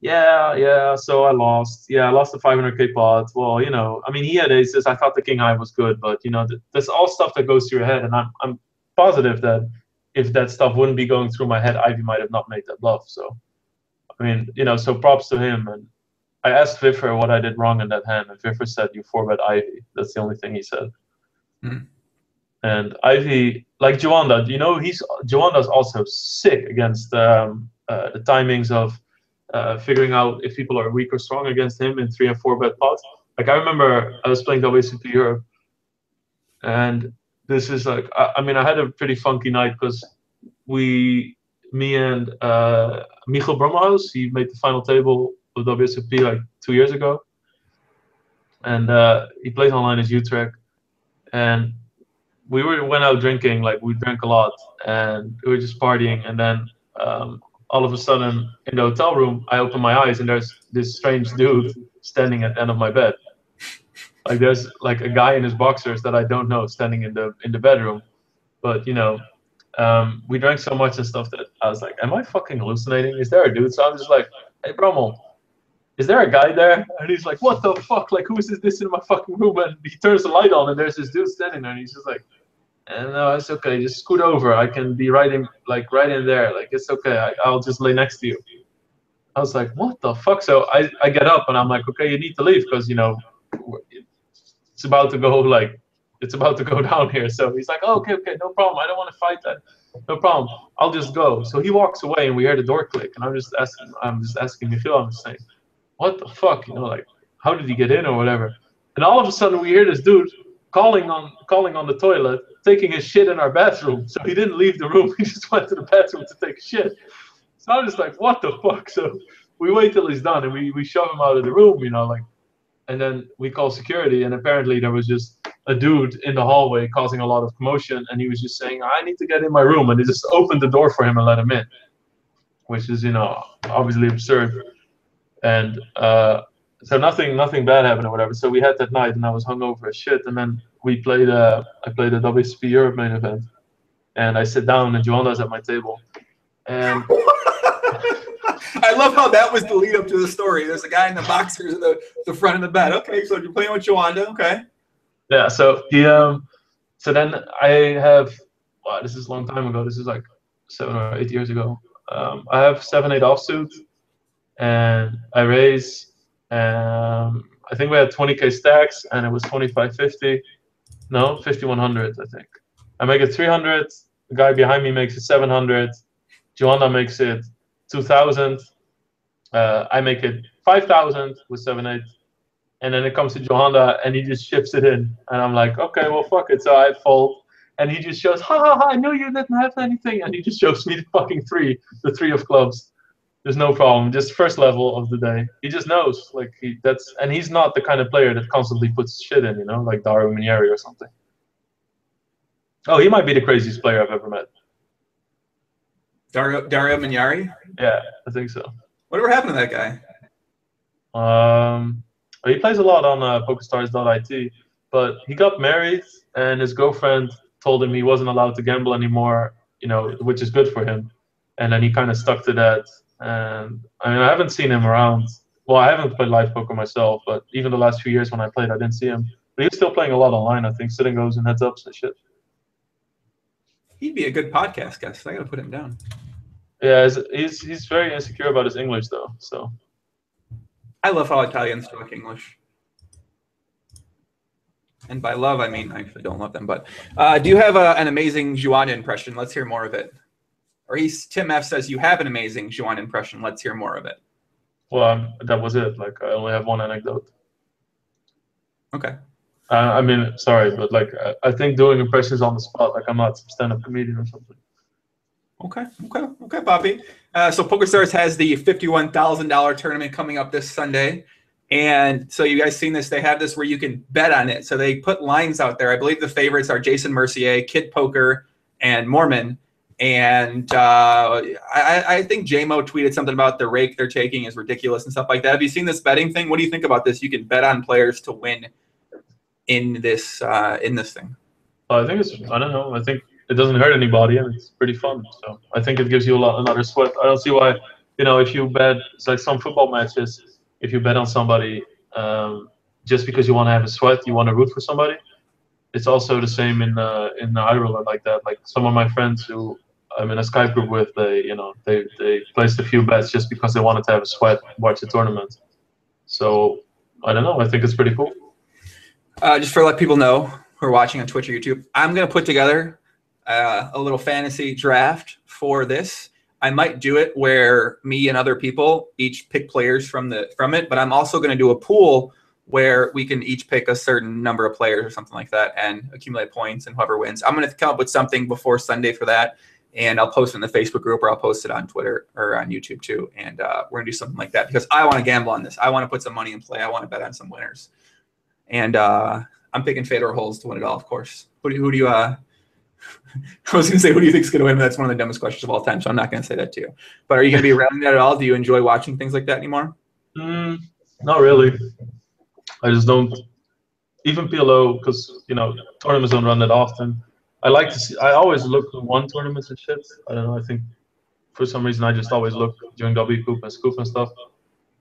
Yeah, yeah, so I lost. Yeah, I lost the five hundred K pot. Well, you know, I mean, he had aces. I thought the king high was good, but, you know, th that's all stuff that goes through your head. And I'm, I'm positive that if that stuff wouldn't be going through my head, Ivy might have not made that bluff. So, I mean, you know, so props to him. And I asked Viffer what I did wrong in that hand, and Viffer said, you four bet Ivy. That's the only thing he said. Mm. And Ivy, like Juanda, you know, he's Juanda's also sick against um, uh, the timings of uh, figuring out if people are weak or strong against him in three and four bet pots. Like, I remember I was playing W C P Europe, and this is like, I, I mean, I had a pretty funky night because we, me and uh, Michael Bromhouse, he made the final table with W S O P like two years ago, and uh, he plays online as Utrecht, and we were went out drinking, like we drank a lot, and we were just partying, and then um, all of a sudden in the hotel room, I open my eyes and there's this strange dude standing at the end of my bed. Like there's like a guy in his boxers that I don't know standing in the in the bedroom. But you know, um, we drank so much and stuff that I was like, am I fucking hallucinating? Is there a dude? So I'm just like, hey Brommel, is there a guy there? And he's like, what the fuck? Like, who is this in my fucking room? And he turns the light on and there's this dude standing there and he's just like, eh, no, it's okay. Just scoot over. I can be right in, like right in there. Like, it's okay. I, I'll just lay next to you. I was like, what the fuck? So I, I get up and I'm like, okay, you need to leave because, you know, it's about to go like, it's about to go down here. So he's like, oh, okay, okay, no problem. I don't want to fight that. No problem. I'll just go. So he walks away and we hear the door click. And I'm just asking, I'm just asking Michiel, I'm just saying, what the fuck? You know, like, how did he get in or whatever? And all of a sudden we hear this dude calling on, calling on the toilet, taking his shit in our bathroom. So he didn't leave the room. He just went to the bathroom to take shit. So I'm just like, what the fuck? So we wait till he's done and we, we shove him out of the room, you know, like, and then we call security. And apparently there was just a dude in the hallway causing a lot of commotion. And he was just saying, I need to get in my room. And they just opened the door for him and let him in, which is, you know, obviously absurd. And uh, so nothing, nothing bad happened or whatever. So we had that night and I was hungover as shit. And then we played, uh, I played a W S P Europe main event. And I sit down and Juanda's at my table. And I love how that was the lead up to the story. There's a guy in the boxers at the, the front of the bed. Okay, so you're playing with Juanda, okay. Yeah, so he, um, so then I have, wow, this is a long time ago. This is like seven or eight years ago. Um, I have seven, eight offsuit and I raise, um, I think we had twenty K stacks and it was twenty-five fifty. No, fifty-one hundred, I think. I make it three hundred. The guy behind me makes it seven hundred. Joanna makes it two thousand. Uh, I make it five thousand with seven eight. And then it comes to Joanna and he just ships it in. And I'm like, okay, well, fuck it. So I fold. And he just shows, ha ha ha, I knew you didn't have anything. And he just shows me the fucking three, the three of clubs. There's no problem. Just first level of the day. He just knows. Like he, that's, and he's not the kind of player that constantly puts shit in, you know, like Dario Minieri or something. Oh, he might be the craziest player I've ever met. Dario, Dario Minieri? Yeah, I think so. Whatever happened to that guy? Um, well, he plays a lot on uh, PokerStars dot I T, but he got married, and his girlfriend told him he wasn't allowed to gamble anymore, you know, which is good for him. And then he kind of stuck to that. And I mean, I haven't seen him around. Well, I haven't played live poker myself, but even the last few years when I played, I didn't see him. But he's still playing a lot online, I think, sitting goes and heads ups and shit. He'd be a good podcast guest. I gotta put him down. Yeah, he's he's very insecure about his English though. So I love how Italians talk English, and by love I mean I actually don't love them. But uh, do you have a, an amazing Juanda impression? Let's hear more of it. Or he's Tim F says you have an amazing Juanda impression. Let's hear more of it. Well, um, that was it. Like I only have one anecdote. Okay. Uh, I mean, sorry, but like I, I think doing impressions on the spot, like I'm not some stand-up comedian or something. Okay, okay, okay, Poppy. Uh, so PokerStars has the fifty-one thousand dollar tournament coming up this Sunday, and so you guys seen this? They have this where you can bet on it. So they put lines out there. I believe the favorites are Jason Mercier, Kid Poker, and Mormon. And uh, I, I think J-Mo tweeted something about the rake they're taking is ridiculous and stuff like that. Have you seen this betting thing? What do you think about this? You can bet on players to win in this uh, in this thing? Well, I think it's, I don't know, I think it doesn't hurt anybody and it's pretty fun. So I think it gives you a lot, another sweat. I don't see why, you know, if you bet, it's like some football matches, if you bet on somebody um, just because you want to have a sweat, you want to root for somebody. It's also the same in uh, in Ireland like that. Like some of my friends who I'm in a Skype group with, they, you know, they, they placed a few bets just because they wanted to have a sweat, watch the tournament. So I don't know, I think it's pretty cool. Uh, just for let people know who are watching on Twitch or YouTube, I'm going to put together uh, a little fantasy draft for this. I might do it where me and other people each pick players from the from it, but I'm also going to do a pool where we can each pick a certain number of players or something like that and accumulate points and whoever wins. I'm going to come up with something before Sunday for that, and I'll post it in the Facebook group or I'll post it on Twitter or on YouTube too, and uh, we're going to do something like that because I want to gamble on this. I want to put some money in play. I want to bet on some winners. And uh, I'm picking Fedor Holz to win it all, of course. Who do, who do you uh, I was going to say, who do you think is going to win? But that's one of the dumbest questions of all time, so I'm not going to say that to you. But are you going to be around that at all? Do you enjoy watching things like that anymore? Mm, not really. I just don't. Even P L O, because, you know, tournaments don't run that often. I like to see, I always look at one tournament and shit. I don't know, I think for some reason I just always look during W Coupe and Scoop and stuff.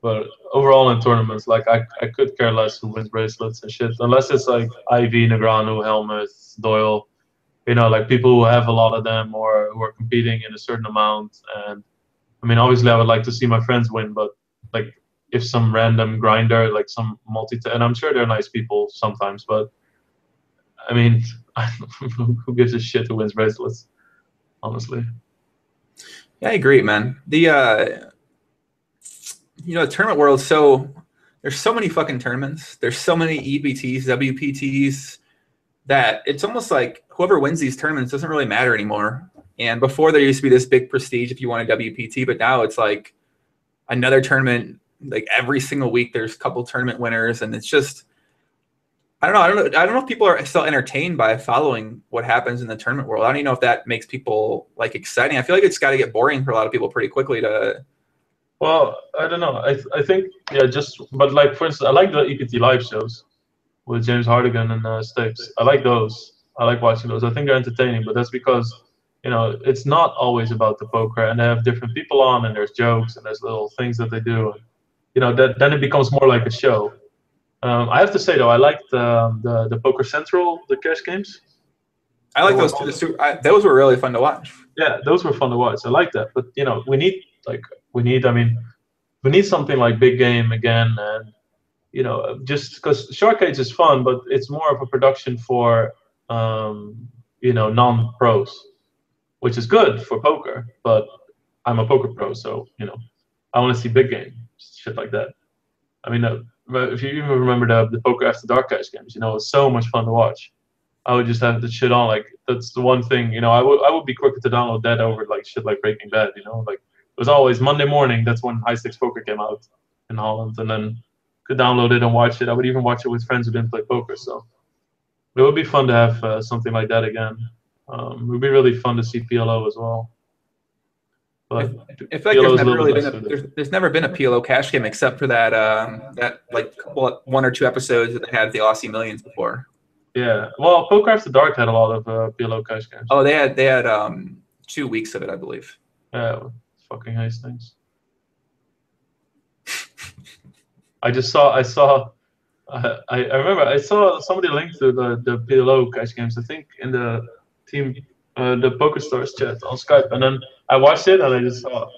But overall in tournaments, like, I, I could care less who wins bracelets and shit. Unless it's like Ivey, Negreanu, Hellmuth, Doyle. You know, like people who have a lot of them or who are competing in a certain amount. And I mean, obviously I would like to see my friends win, but like if some random grinder, like some multi, and I'm sure they're nice people sometimes, but I mean, who gives a shit who wins bracelets, honestly? Yeah, I agree, man. The, uh, you know, the tournament world, so there's so many fucking tournaments. There's so many E B Ts, W P Ts, that it's almost like whoever wins these tournaments doesn't really matter anymore. And before there used to be this big prestige if you won a W P T, but now it's like another tournament, like every single week there's a couple tournament winners, and it's just, I don't know. I don't know. I don't know if people are still entertained by following what happens in the tournament world. I don't even know if that makes people like exciting. I feel like it's got to get boring for a lot of people pretty quickly to. Well, I don't know. I I think yeah, just but like for instance, I like the E P T live shows with James Hardigan and uh, Stapes. I like those. I like watching those. I think they're entertaining, but that's because, you know, it's not always about the poker, and they have different people on, and there's jokes and there's little things that they do. And, you know, that then it becomes more like a show. Um, I have to say though, I like the, the the Poker Central, the cash games. I like those too. Super, I, those were really fun to watch. Yeah, those were fun to watch. I like that. But you know, we need like we need. I mean, we need something like Big Game again, and you know, just because Sharkcage is fun, but it's more of a production for um, you know, non-pros, which is good for poker. But I'm a poker pro, so you know, I want to see Big Game shit like that. I mean. Uh, If you even remember the, the Poker After Dark cash games, you know, it was so much fun to watch. I would just have the shit on. Like, that's the one thing, you know, I would I would be quicker to download that over, like, shit like Breaking Bad, you know. Like, it was always Monday morning. That's when High Stakes Poker came out in Holland. And then could download it and watch it. I would even watch it with friends who didn't play poker. So it would be fun to have uh, something like that again. Um, it would be really fun to see P L O as well. But I feel like there's never really been a, there's, there's never been a P L O cash game except for that um, that like couple, one or two episodes that they had the Aussie Millions before. Yeah, well, Poker After Dark had a lot of uh, P L O cash games. Oh, they had they had um, two weeks of it, I believe. Yeah, fucking nice things. I just saw I saw uh, I I remember I saw somebody linked to the the P L O cash games. I think in the team. Uh, the PokerStars chat on Skype, and then I watched it and I just thought,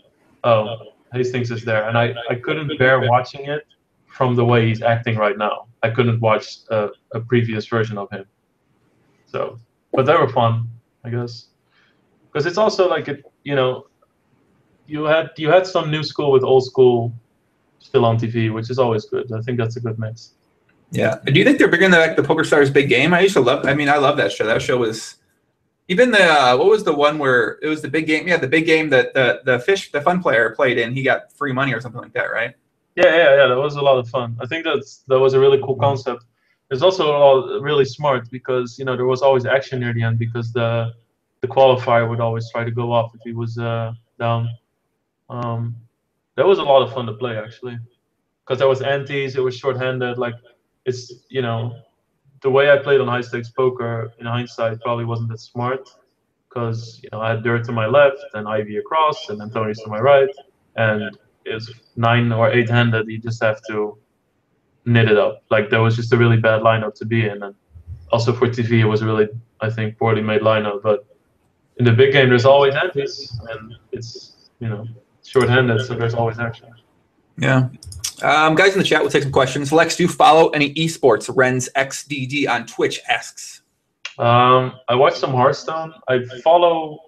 oh, Hastings is there, and I, I couldn't bear watching it from the way he's acting right now. I couldn't watch uh, a previous version of him. So, but they were fun, I guess, because it's also like it, you know, you had you had some new school with old school still on T V, which is always good. I think that's a good mix. Yeah. Do you think they're bigger than like the PokerStars Big Game? I used to love. I mean, I love that show. That show was. Even the uh, what was the one where it was the big game? Yeah, the big game that the the fish, the fun player played in. He got free money or something like that, right? Yeah, yeah, yeah. That was a lot of fun. I think that's that was a really cool concept. It's also a lot, really smart because you know there was always action near the end because the the qualifier would always try to go off if he was uh, down. Um, that was a lot of fun to play actually because there was antes. It was shorthanded. Like it's you know. The way I played on High Stakes Poker, in hindsight, probably wasn't that smart because you know I had Dirt to my left and Ivy across and Antonio's to my right, and it's nine or eight handed. You just have to knit it up. Like that was just a really bad lineup to be in, and also for T V it was really I think poorly made lineup. But in the big game, there's always antes, and it's you know shorthanded, so there's always action. Yeah. Um, guys in the chat, we'll take some questions. Lex, do you follow any esports? Renz X D D on Twitch asks. Um, I watch some Hearthstone. I follow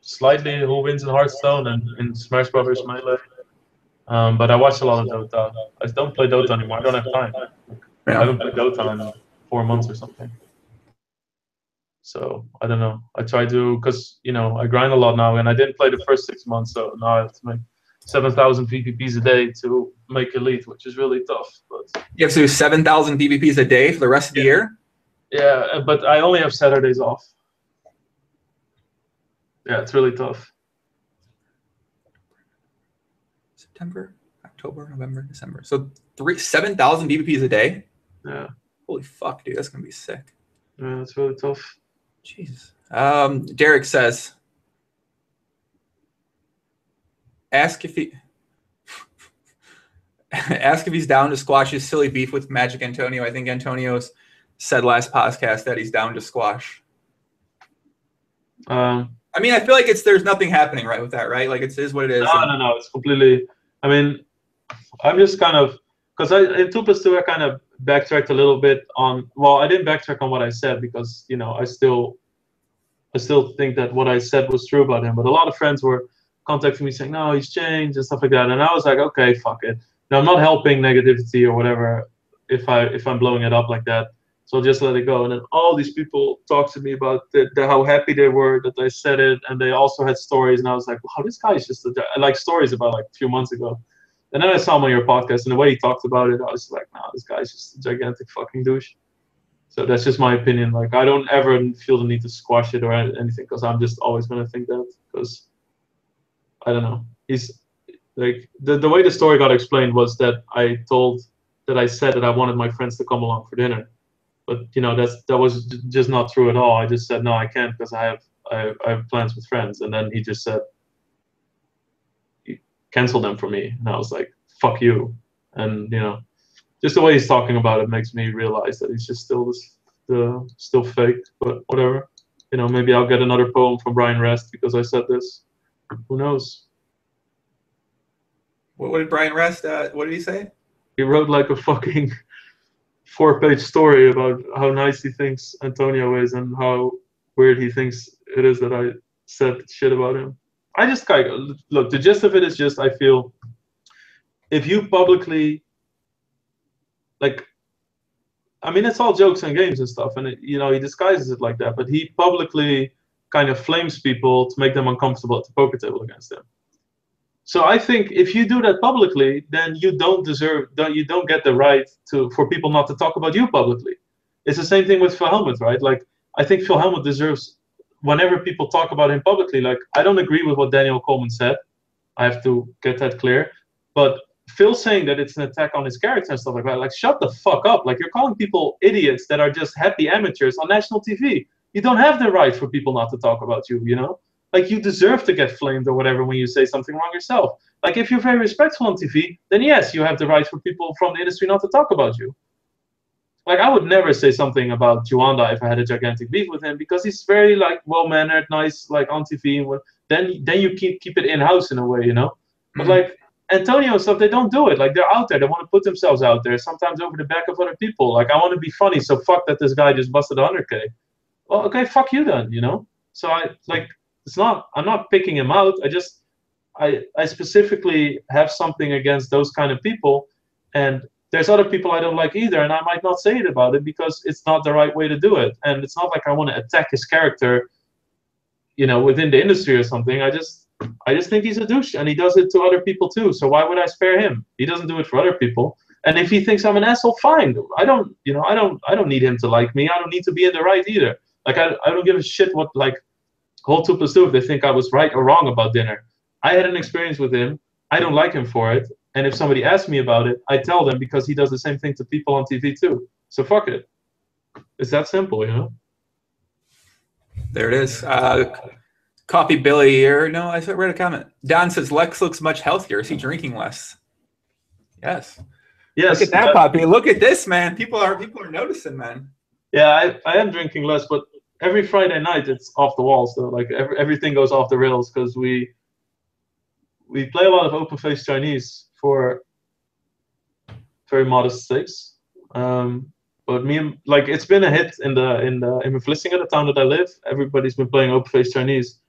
slightly who wins in Hearthstone and in Smash Brothers Melee. Um, but I watch a lot of Dota. I don't play Dota anymore. I don't have time. Yeah. I haven't played Dota in four months or something. So I don't know. I try to because you know I grind a lot now, and I didn't play the first six months, so now I have to make. seven thousand P P Ps a day to make elite, which is really tough. But you have to do seven thousand P P Ps a day for the rest of yeah. the year? Yeah, but I only have Saturdays off. Yeah, it's really tough. September, October, November, December. So three seven thousand B B Ps a day. Yeah. Holy fuck, dude, that's gonna be sick. Yeah, that's really tough. Jesus. Um, Derek says, ask if he ask if he's down to squash his silly beef with Magic Antonio. I think Antonio's said last podcast that he's down to squash. Um, I mean, I feel like it's there's nothing happening right with that, right? Like it is what it is. No, no, no. It's completely. I mean, I'm just kind of because I in two plus two I kind of backtracked a little bit on. Well, I didn't backtrack on what I said because you know I still, I still think that what I said was true about him. But a lot of friends were contacting me saying, "No, he's changed" and stuff like that. And I was like, "Okay, fuck it." Now I'm not helping negativity or whatever if I if I'm blowing it up like that. So I'll just let it go. And then all these people talked to me about the, the, how happy they were that I said it. And they also had stories. And I was like, wow, this guy is just a, I like stories about like a few months ago. And then I saw him on your podcast. And the way he talked about it, I was like, nah, this guy's just a gigantic fucking douche. So that's just my opinion. Like, I don't ever feel the need to squash it or anything because I'm just always going to think that because, I don't know. He's like, the, the way the story got explained was that I told, that I said that I wanted my friends to come along for dinner. But you know that's that was just not true at all. I just said no, I can't because I have I have, I have plans with friends. And then he just said, cancel them for me. And I was like, fuck you. And you know, just the way he's talking about it makes me realize that he's just still this, uh, still fake. But whatever, you know, maybe I'll get another poem from Brian Rest because I said this. Who knows? What, what did Brian Rest? Uh, what did he say? He wrote like a fucking four-page story about how nice he thinks Antonio is and how weird he thinks it is that I said shit about him. I just kind of, look, the gist of it is just, I feel, if you publicly, like, I mean, it's all jokes and games and stuff, and, it, you know, he disguises it like that, but he publicly kind of flames people to make them uncomfortable at the poker table against him. So I think if you do that publicly, then you don't deserve, don't, you don't get the right to for people not to talk about you publicly. It's the same thing with Phil Hellmuth, right? Like, I think Phil Hellmuth deserves, whenever people talk about him publicly, like, I don't agree with what Daniel Coleman said. I have to get that clear. But Phil saying that it's an attack on his character and stuff like that, like, shut the fuck up. Like, you're calling people idiots that are just happy amateurs on national T V. You don't have the right for people not to talk about you, you know? Like, you deserve to get flamed or whatever when you say something wrong yourself. Like, if you're very respectful on T V, then yes, you have the right for people from the industry not to talk about you. Like, I would never say something about Juanda if I had a gigantic beef with him because he's very, like, well-mannered, nice, like, on T V. And then then you keep, keep it in-house in a way, you know? But, mm-hmm. like, Antonio and stuff, they don't do it. Like, they're out there. They want to put themselves out there, sometimes over the back of other people. Like, I want to be funny, so fuck that this guy just busted one hundred K. Well, okay, fuck you then, you know? So, I, like... It's not, I'm not picking him out. I just, I, I specifically have something against those kind of people. And there's other people I don't like either. And I might not say it about it because it's not the right way to do it. And it's not like I want to attack his character, you know, within the industry or something. I just, I just think he's a douche and he does it to other people too. So why would I spare him? He doesn't do it for other people. And if he thinks I'm an asshole, fine. I don't, you know, I don't, I don't need him to like me. I don't need to be in the right either. Like, I, I don't give a shit what, like, whole two plus two if they think I was right or wrong about dinner. I had an experience with him. I don't like him for it. And if somebody asks me about it, I tell them because he does the same thing to people on T V too. So fuck it. It's that simple, you know? There it is. Uh, Coffee Billy here. No, I read a comment. Don says, Lex looks much healthier. Is he drinking less? Yes. Yes. Look at that, uh, Poppy. Look at this, man. People are, people are noticing, man. Yeah, I, I am drinking less, but every Friday night, it's off the walls, though. Like, every, everything goes off the rails because we we play a lot of open-faced Chinese for very modest stakes. Um, but me and, like, it's been a hit in the in the in Vlissingen, the town that I live. Everybody's been playing open-faced Chinese,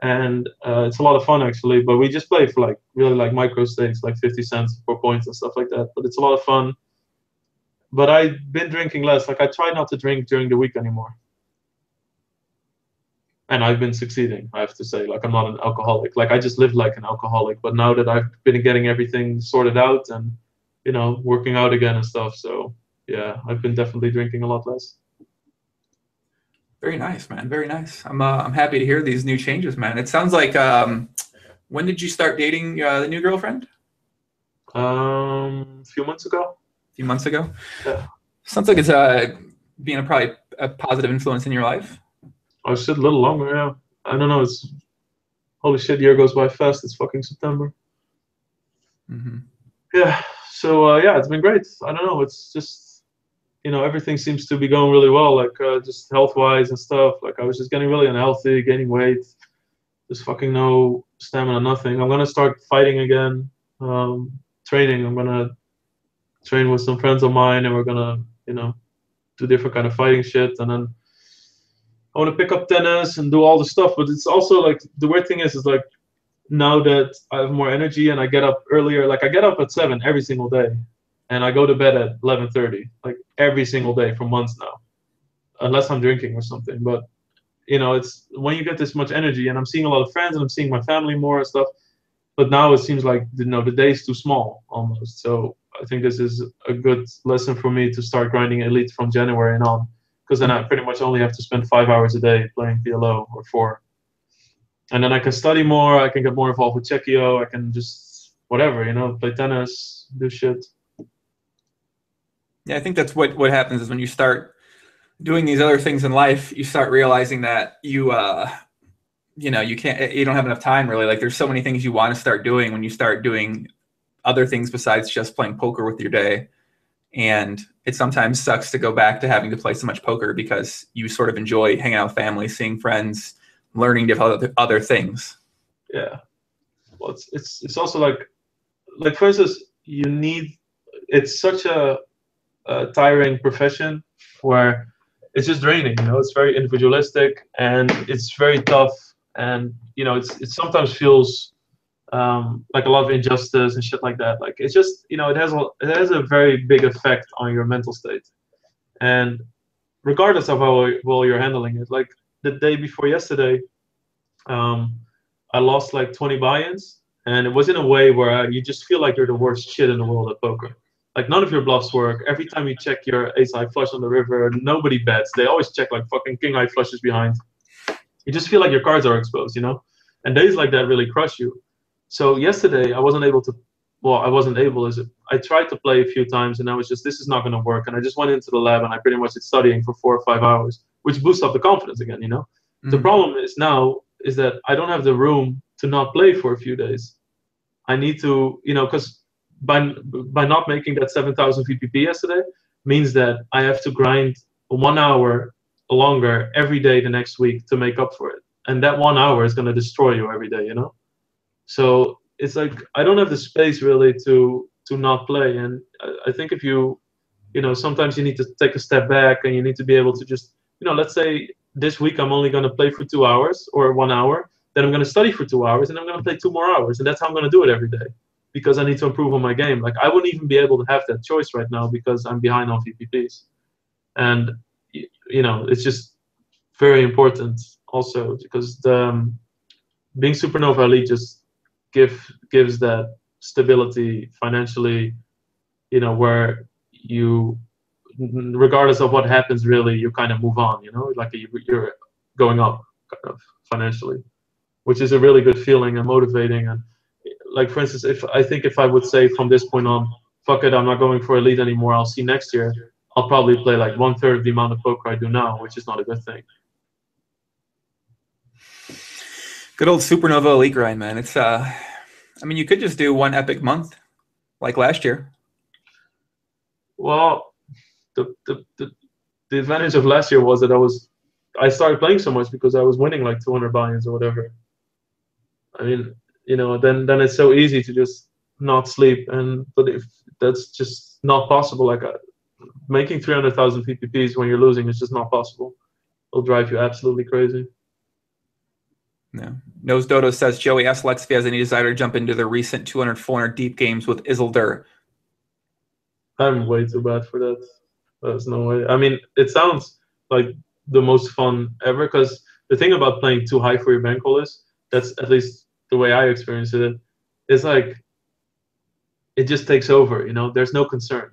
and uh, it's a lot of fun actually. But we just play for like really like micro stakes, like fifty cents per point and stuff like that. But it's a lot of fun. But I've been drinking less. Like, I try not to drink during the week anymore. And I've been succeeding, I have to say. Like, I'm not an alcoholic. Like, I just lived like an alcoholic. But now that I've been getting everything sorted out and, you know, working out again and stuff. So, yeah, I've been definitely drinking a lot less. Very nice, man. Very nice. I'm uh, I'm happy to hear these new changes, man. It sounds like um, when did you start dating uh, the new girlfriend? Um, a few months ago. A few months ago. Yeah. Sounds like it's uh being a probably a positive influence in your life. Oh shit, a little longer. Yeah. I don't know. It's holy shit. Year goes by fast. It's fucking September. Mm-hmm. Yeah. So uh, yeah, it's been great. I don't know. It's just, you know, everything seems to be going really well, like uh, just health-wise and stuff. Like I was just getting really unhealthy, gaining weight, just fucking no stamina, nothing. I'm gonna start fighting again, um, training. I'm gonna train with some friends of mine, and we're gonna, you know, do different kind of fighting shit. And then I want to pick up tennis and do all the stuff. But it's also like the weird thing is, is like now that I have more energy and I get up earlier. Like I get up at seven every single day. And I go to bed at eleven thirty, like every single day for months now, unless I'm drinking or something. But, you know, it's when you get this much energy, and I'm seeing a lot of friends and I'm seeing my family more and stuff. But now it seems like, you know, the day's too small almost. So I think this is a good lesson for me to start grinding Elite from January and on, because then I pretty much only have to spend five hours a day playing P L O or four. And then I can study more. I can get more involved with Checkio. I can just whatever, you know, play tennis, do shit. Yeah, I think that's what, what happens is when you start doing these other things in life, you start realizing that you, uh, you know, you can't, you don't have enough time really. Like there's so many things you want to start doing when you start doing other things besides just playing poker with your day. And it sometimes sucks to go back to having to play so much poker because you sort of enjoy hanging out with family, seeing friends, learning different other things. Yeah. Well, it's, it's, it's also like, like for instance, you need, it's such a, Uh, tiring profession where it's just draining, you know. It's very individualistic and it's very tough, and you know, it's it sometimes feels um, like a lot of injustice and shit like that. Like it's just, you know, it has a it has a very big effect on your mental state, and regardless of how well you're handling it. Like the day before yesterday, um, I lost like twenty buy-ins, and it was in a way where you just feel like you're the worst shit in the world at poker. Like, none of your bluffs work. Every time you check your ace-high flush on the river, nobody bets. They always check, like, fucking king-high flushes behind. You just feel like your cards are exposed, you know? And days like that really crush you. So yesterday, I wasn't able to – well, I wasn't able. Is it? I tried to play a few times, and I was just, this is not going to work. And I just went into the lab, and I pretty much was studying for four or five hours, which boosts up the confidence again, you know? Mm-hmm. The problem is now is that I don't have the room to not play for a few days. I need to – you know, because – By, by not making that seven thousand V P P yesterday means that I have to grind one hour longer every day the next week to make up for it. And that one hour is going to destroy you every day, you know? So it's like I don't have the space really to to not play. And I, I think if you, you know, sometimes you need to take a step back and you need to be able to just, you know, let's say this week I'm only going to play for two hours or one hour. Then I'm going to study for two hours and I'm going to play two more hours. And that's how I'm going to do it every day. Because I need to improve on my game. Like, I wouldn't even be able to have that choice right now because I'm behind on V P Ps. And, you know, it's just very important also because the, um, being Supernova Elite just give, gives that stability financially, you know, where you, regardless of what happens really, you kind of move on, you know, like you're going up kind of financially, which is a really good feeling and motivating. And, like, for instance, if I think if I would say from this point on, fuck it, I'm not going for Elite anymore, I'll see next year, I'll probably play like one-third of the amount of poker I do now, which is not a good thing. Good old Supernova Elite grind, man. It's, uh, I mean, you could just do one epic month, like last year. Well, the, the, the, the advantage of last year was that I was, I started playing so much because I was winning like two hundred buy-ins or whatever. I mean... You know, then then it's so easy to just not sleep. And but if that's just not possible, like uh, making three hundred thousand V P Ps when you're losing is just not possible. It'll drive you absolutely crazy. Yeah. Nose Dodo says Joey asks Lex if he has any desire to jump into the recent two hundred, four hundred deep games with Isildur. I'm way too bad for that. There's no way. I mean, it sounds like the most fun ever because the thing about playing too high for your bank roll is that's at least. The way I experienced it, it's like it just takes over, you know. There's no concern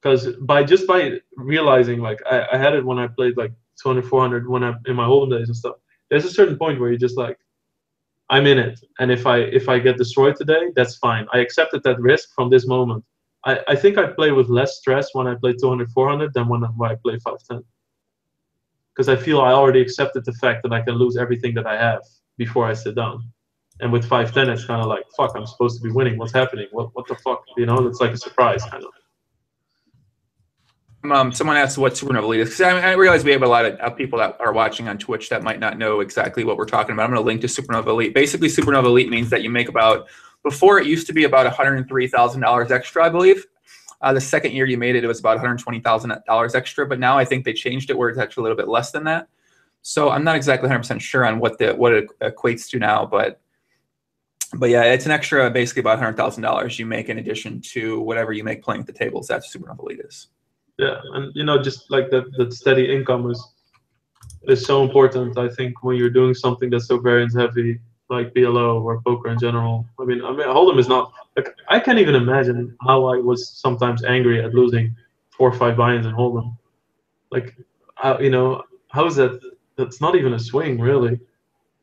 because by just by realizing, like I, I had it when I played like two hundred, four hundred when I in my olden days and stuff. There's a certain point where you're just like, I'm in it, and if I if I get destroyed today, that's fine. I accepted that risk from this moment. I, I think I play with less stress when I play two hundred, four hundred than when I play five ten. Because I feel I already accepted the fact that I can lose everything that I have before I sit down. And with five ten, it's kind of like, fuck, I'm supposed to be winning. What's happening? What what the fuck? You know, it's like a surprise, kind of. Um, someone asked what Supernova Elite is. I, mean, I realize we have a lot of people that are watching on Twitch that might not know exactly what we're talking about. I'm going to link to Supernova Elite. Basically, Supernova Elite means that you make about, before it used to be about one hundred three thousand dollars extra, I believe. Uh, the second year you made it, it was about one hundred twenty thousand dollars extra. But now I think they changed it where it's actually a little bit less than that. So I'm not exactly one hundred percent sure on what the what it equates to now. But but yeah, it's an extra basically about one hundred thousand dollars you make in addition to whatever you make playing at the tables. That's Supernova Elite is. Yeah, and you know, just like that, that steady income is is so important. I think when you're doing something that's so variance heavy, like P L O or poker in general. I mean, I mean, Hold'em is not. Like, I can't even imagine how I was sometimes angry at losing four or five buy-ins in Hold'em. Like, I, you know, how is that? That's not even a swing, really.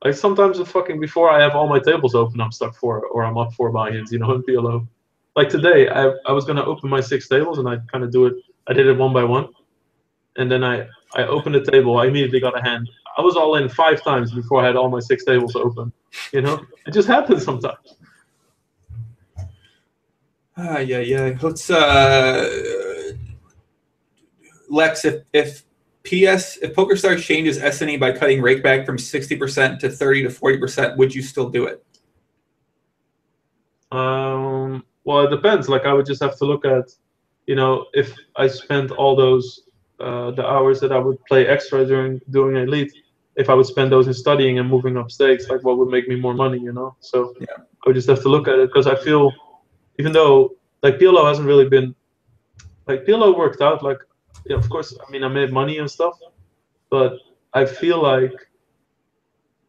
Like sometimes, fucking before I have all my tables open, I'm stuck four or I'm up four buy-ins. You know, in P L O. Like today, I I was gonna open my six tables and I kind of do it. I did it one by one, and then I, I opened the table. I immediately got a hand. I was all in five times before I had all my six tables open. You know, it just happens sometimes. Ah, uh, yeah, yeah. Let's, uh, Lex, if if P S if PokerStars changes S N E by cutting rake back from sixty percent to thirty to forty percent, would you still do it? Um. Well, it depends. Like, I would just have to look at. You know, if I spent all those uh, the hours that I would play extra during doing elite, if I would spend those in studying and moving up stakes, like what would make me more money? You know, so yeah. I would just have to look at it because I feel, even though like P L O hasn't really been, like P L O worked out. Like, yeah, of course, I mean I made money and stuff, but I feel like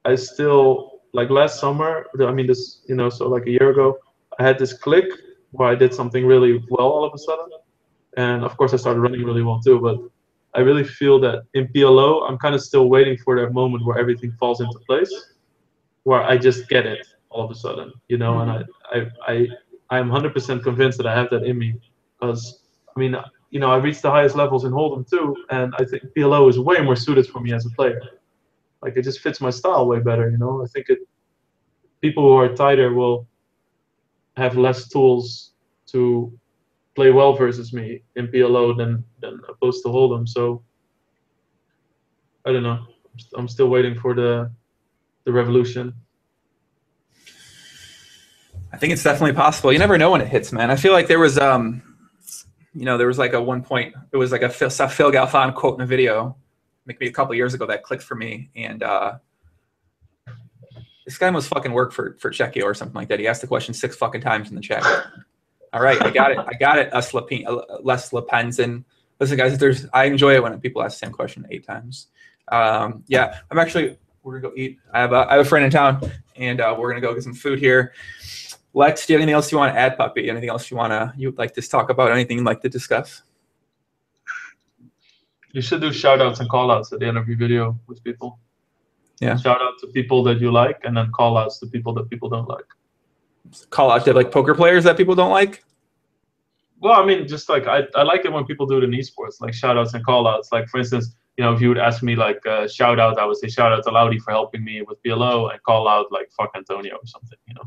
I still like last summer. I mean this, you know, so like a year ago, I had this click where I did something really well all of a sudden. And of course, I started running really well too. But I really feel that in P L O, I'm kind of still waiting for that moment where everything falls into place, where I just get it all of a sudden, you know. And I, I, I, I'm one hundred percent convinced that I have that in me, because I mean, you know, I reached the highest levels in Hold'em too, and I think P L O is way more suited for me as a player. Like it just fits my style way better, you know. I think it. People who are tighter will have less tools to play well versus me in P L O than than opposed to Hold'em. So I don't know. I'm still waiting for the the revolution. I think it's definitely possible. You never know when it hits, man. I feel like there was um, you know, there was like a one point. It was like a Phil, Phil Galfond quote in a video, maybe a couple years ago that clicked for me. And uh, this guy must fucking work for for Checkio or something like that. He asked the question six fucking times in the chat. All right, I got it. I got it. Us Lapin, Les Lepenzen. Listen, guys, there's. I enjoy it when people ask the same question eight times. Um, yeah, I'm actually. We're gonna go eat. I have a, I have a friend in town, and uh, we're gonna go get some food here. Lex, do you have anything else you want to add, puppy? Anything else you wanna you would like to talk about? Anything you'd like to discuss? You should do shout outs and call outs at the end of your video with people. Yeah. Shout out to people that you like, and then call outs to people that people don't like. Call out to like poker players that people don't like? Well, I mean, just like I, I like it when people do it in esports, like shout outs and call outs. Like, for instance, you know, if you would ask me like uh, shout out, I would say shout out to Laudy for helping me with P L O, and call out like fuck Antonio or something, you know.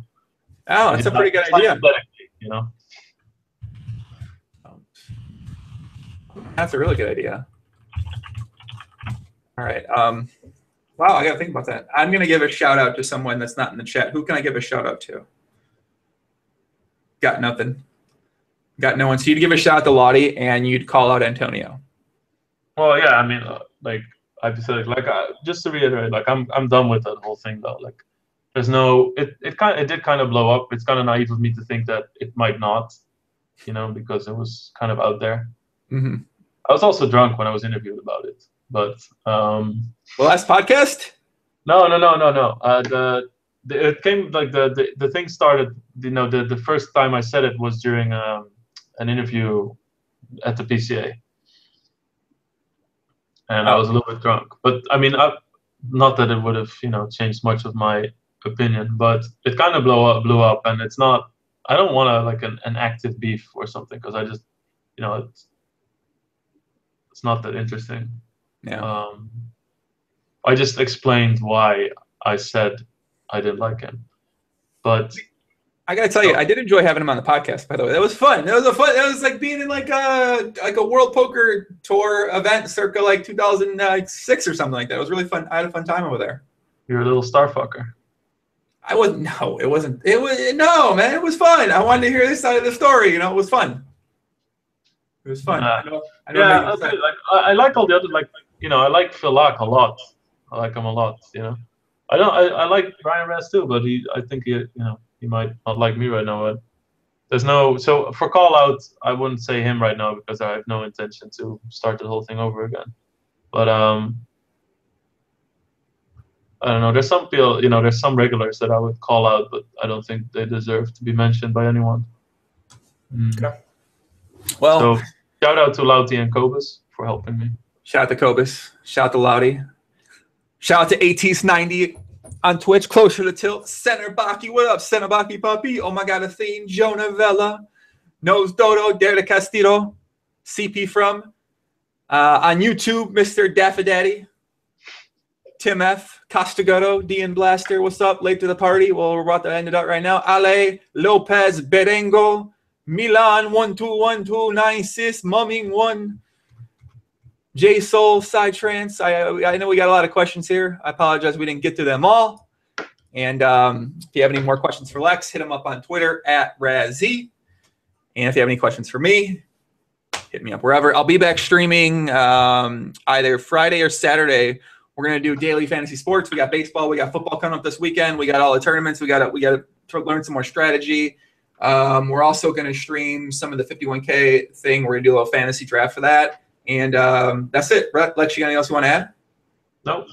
Oh, that's a pretty good idea. You know, that's a really good idea. All right. Um, wow, I gotta think about that. I'm gonna give a shout out to someone that's not in the chat. Who can I give a shout out to? Got nothing. Got no one. So you'd give a shout out to Laudy and you'd call out Antonio. Well, yeah, I mean, uh, like I said, like I, just to reiterate, like I'm I'm done with that whole thing though. Like, there's no, it it kind it did kind of blow up. It's kind of naive of me to think that it might not, you know, because it was kind of out there. Mm-hmm. I was also drunk when I was interviewed about it, but um. The last podcast? No, no, no, no, no. Uh, the. It came like the, the the thing started. You know, the the first time I said it was during um, an interview at the P C A, and I was a little bit drunk. But I mean, I, not that it would have, you know, changed much of my opinion, but it kind of blew up, blew up, and it's not. I don't want to like an, an active beef or something, because I just, you know, it's it's not that interesting. Yeah. Um, I just explained why I said I didn't like him, but I gotta tell you, I did enjoy having him on the podcast. By the way, that was fun. That was a fun. That was like being in like a like a World Poker Tour event, circa like two thousand six or something like that. It was really fun. I had a fun time over there. You're a little starfucker. I wasn't. No, it wasn't. It was no, man. It was fun. I wanted to hear this side of the story. You know, it was fun. It was fun. Uh, I know, I know yeah, okay. Like I like all the other like you know I like Phil Lock a lot. I like him a lot. You know, I don't. I, I like Brian Rez too, but he. I think he. You know. He might not like me right now, but there's no, so for call out, I wouldn't say him right now because I have no intention to start the whole thing over again. But um, I don't know. There's some people, you know, there's some regulars that I would call out, but I don't think they deserve to be mentioned by anyone. Mm. Okay. Well, so shout out to Laudy and Cobus for helping me. Shout out to Cobus. Shout out to Laudy. Shout out to Atis ninety. On Twitch, closer to tilt. Center Baki, what up? Center Baki Papi. Oh my God, Athene, Jonah Vela, Nose Dodo, Dare de Castillo, C P from. Uh, on YouTube, Mister Daffadaddy, Tim F, Costagoto, D N Blaster, what's up? Late to the party. Well, we're about to end it up right now. Ale, Lopez, Berengo, Milan, one two one two nine six, Mumming one. J Soul, Psytrance. I I know we got a lot of questions here. I apologize we didn't get to them all. And um, if you have any more questions for Lex, hit him up on Twitter at Razzi. And if you have any questions for me, hit me up wherever. I'll be back streaming um, either Friday or Saturday. We're gonna do daily fantasy sports. We got baseball. We got football coming up this weekend. We got all the tournaments. We got we got to learn some more strategy. Um, we're also gonna stream some of the fifty-one K thing. We're gonna do a little fantasy draft for that. And um, that's it. Lex, you got anything else you want to add? Nope.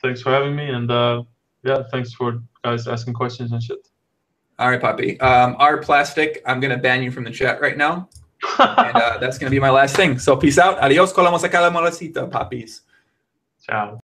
Thanks for having me. And, uh, yeah, thanks for guys asking questions and shit. All right, Poppy. Um, R Plastic, I'm going to ban you from the chat right now. And uh, that's going to be my last thing. So peace out. Adios. Colamos a cada molecita, Poppies. Ciao.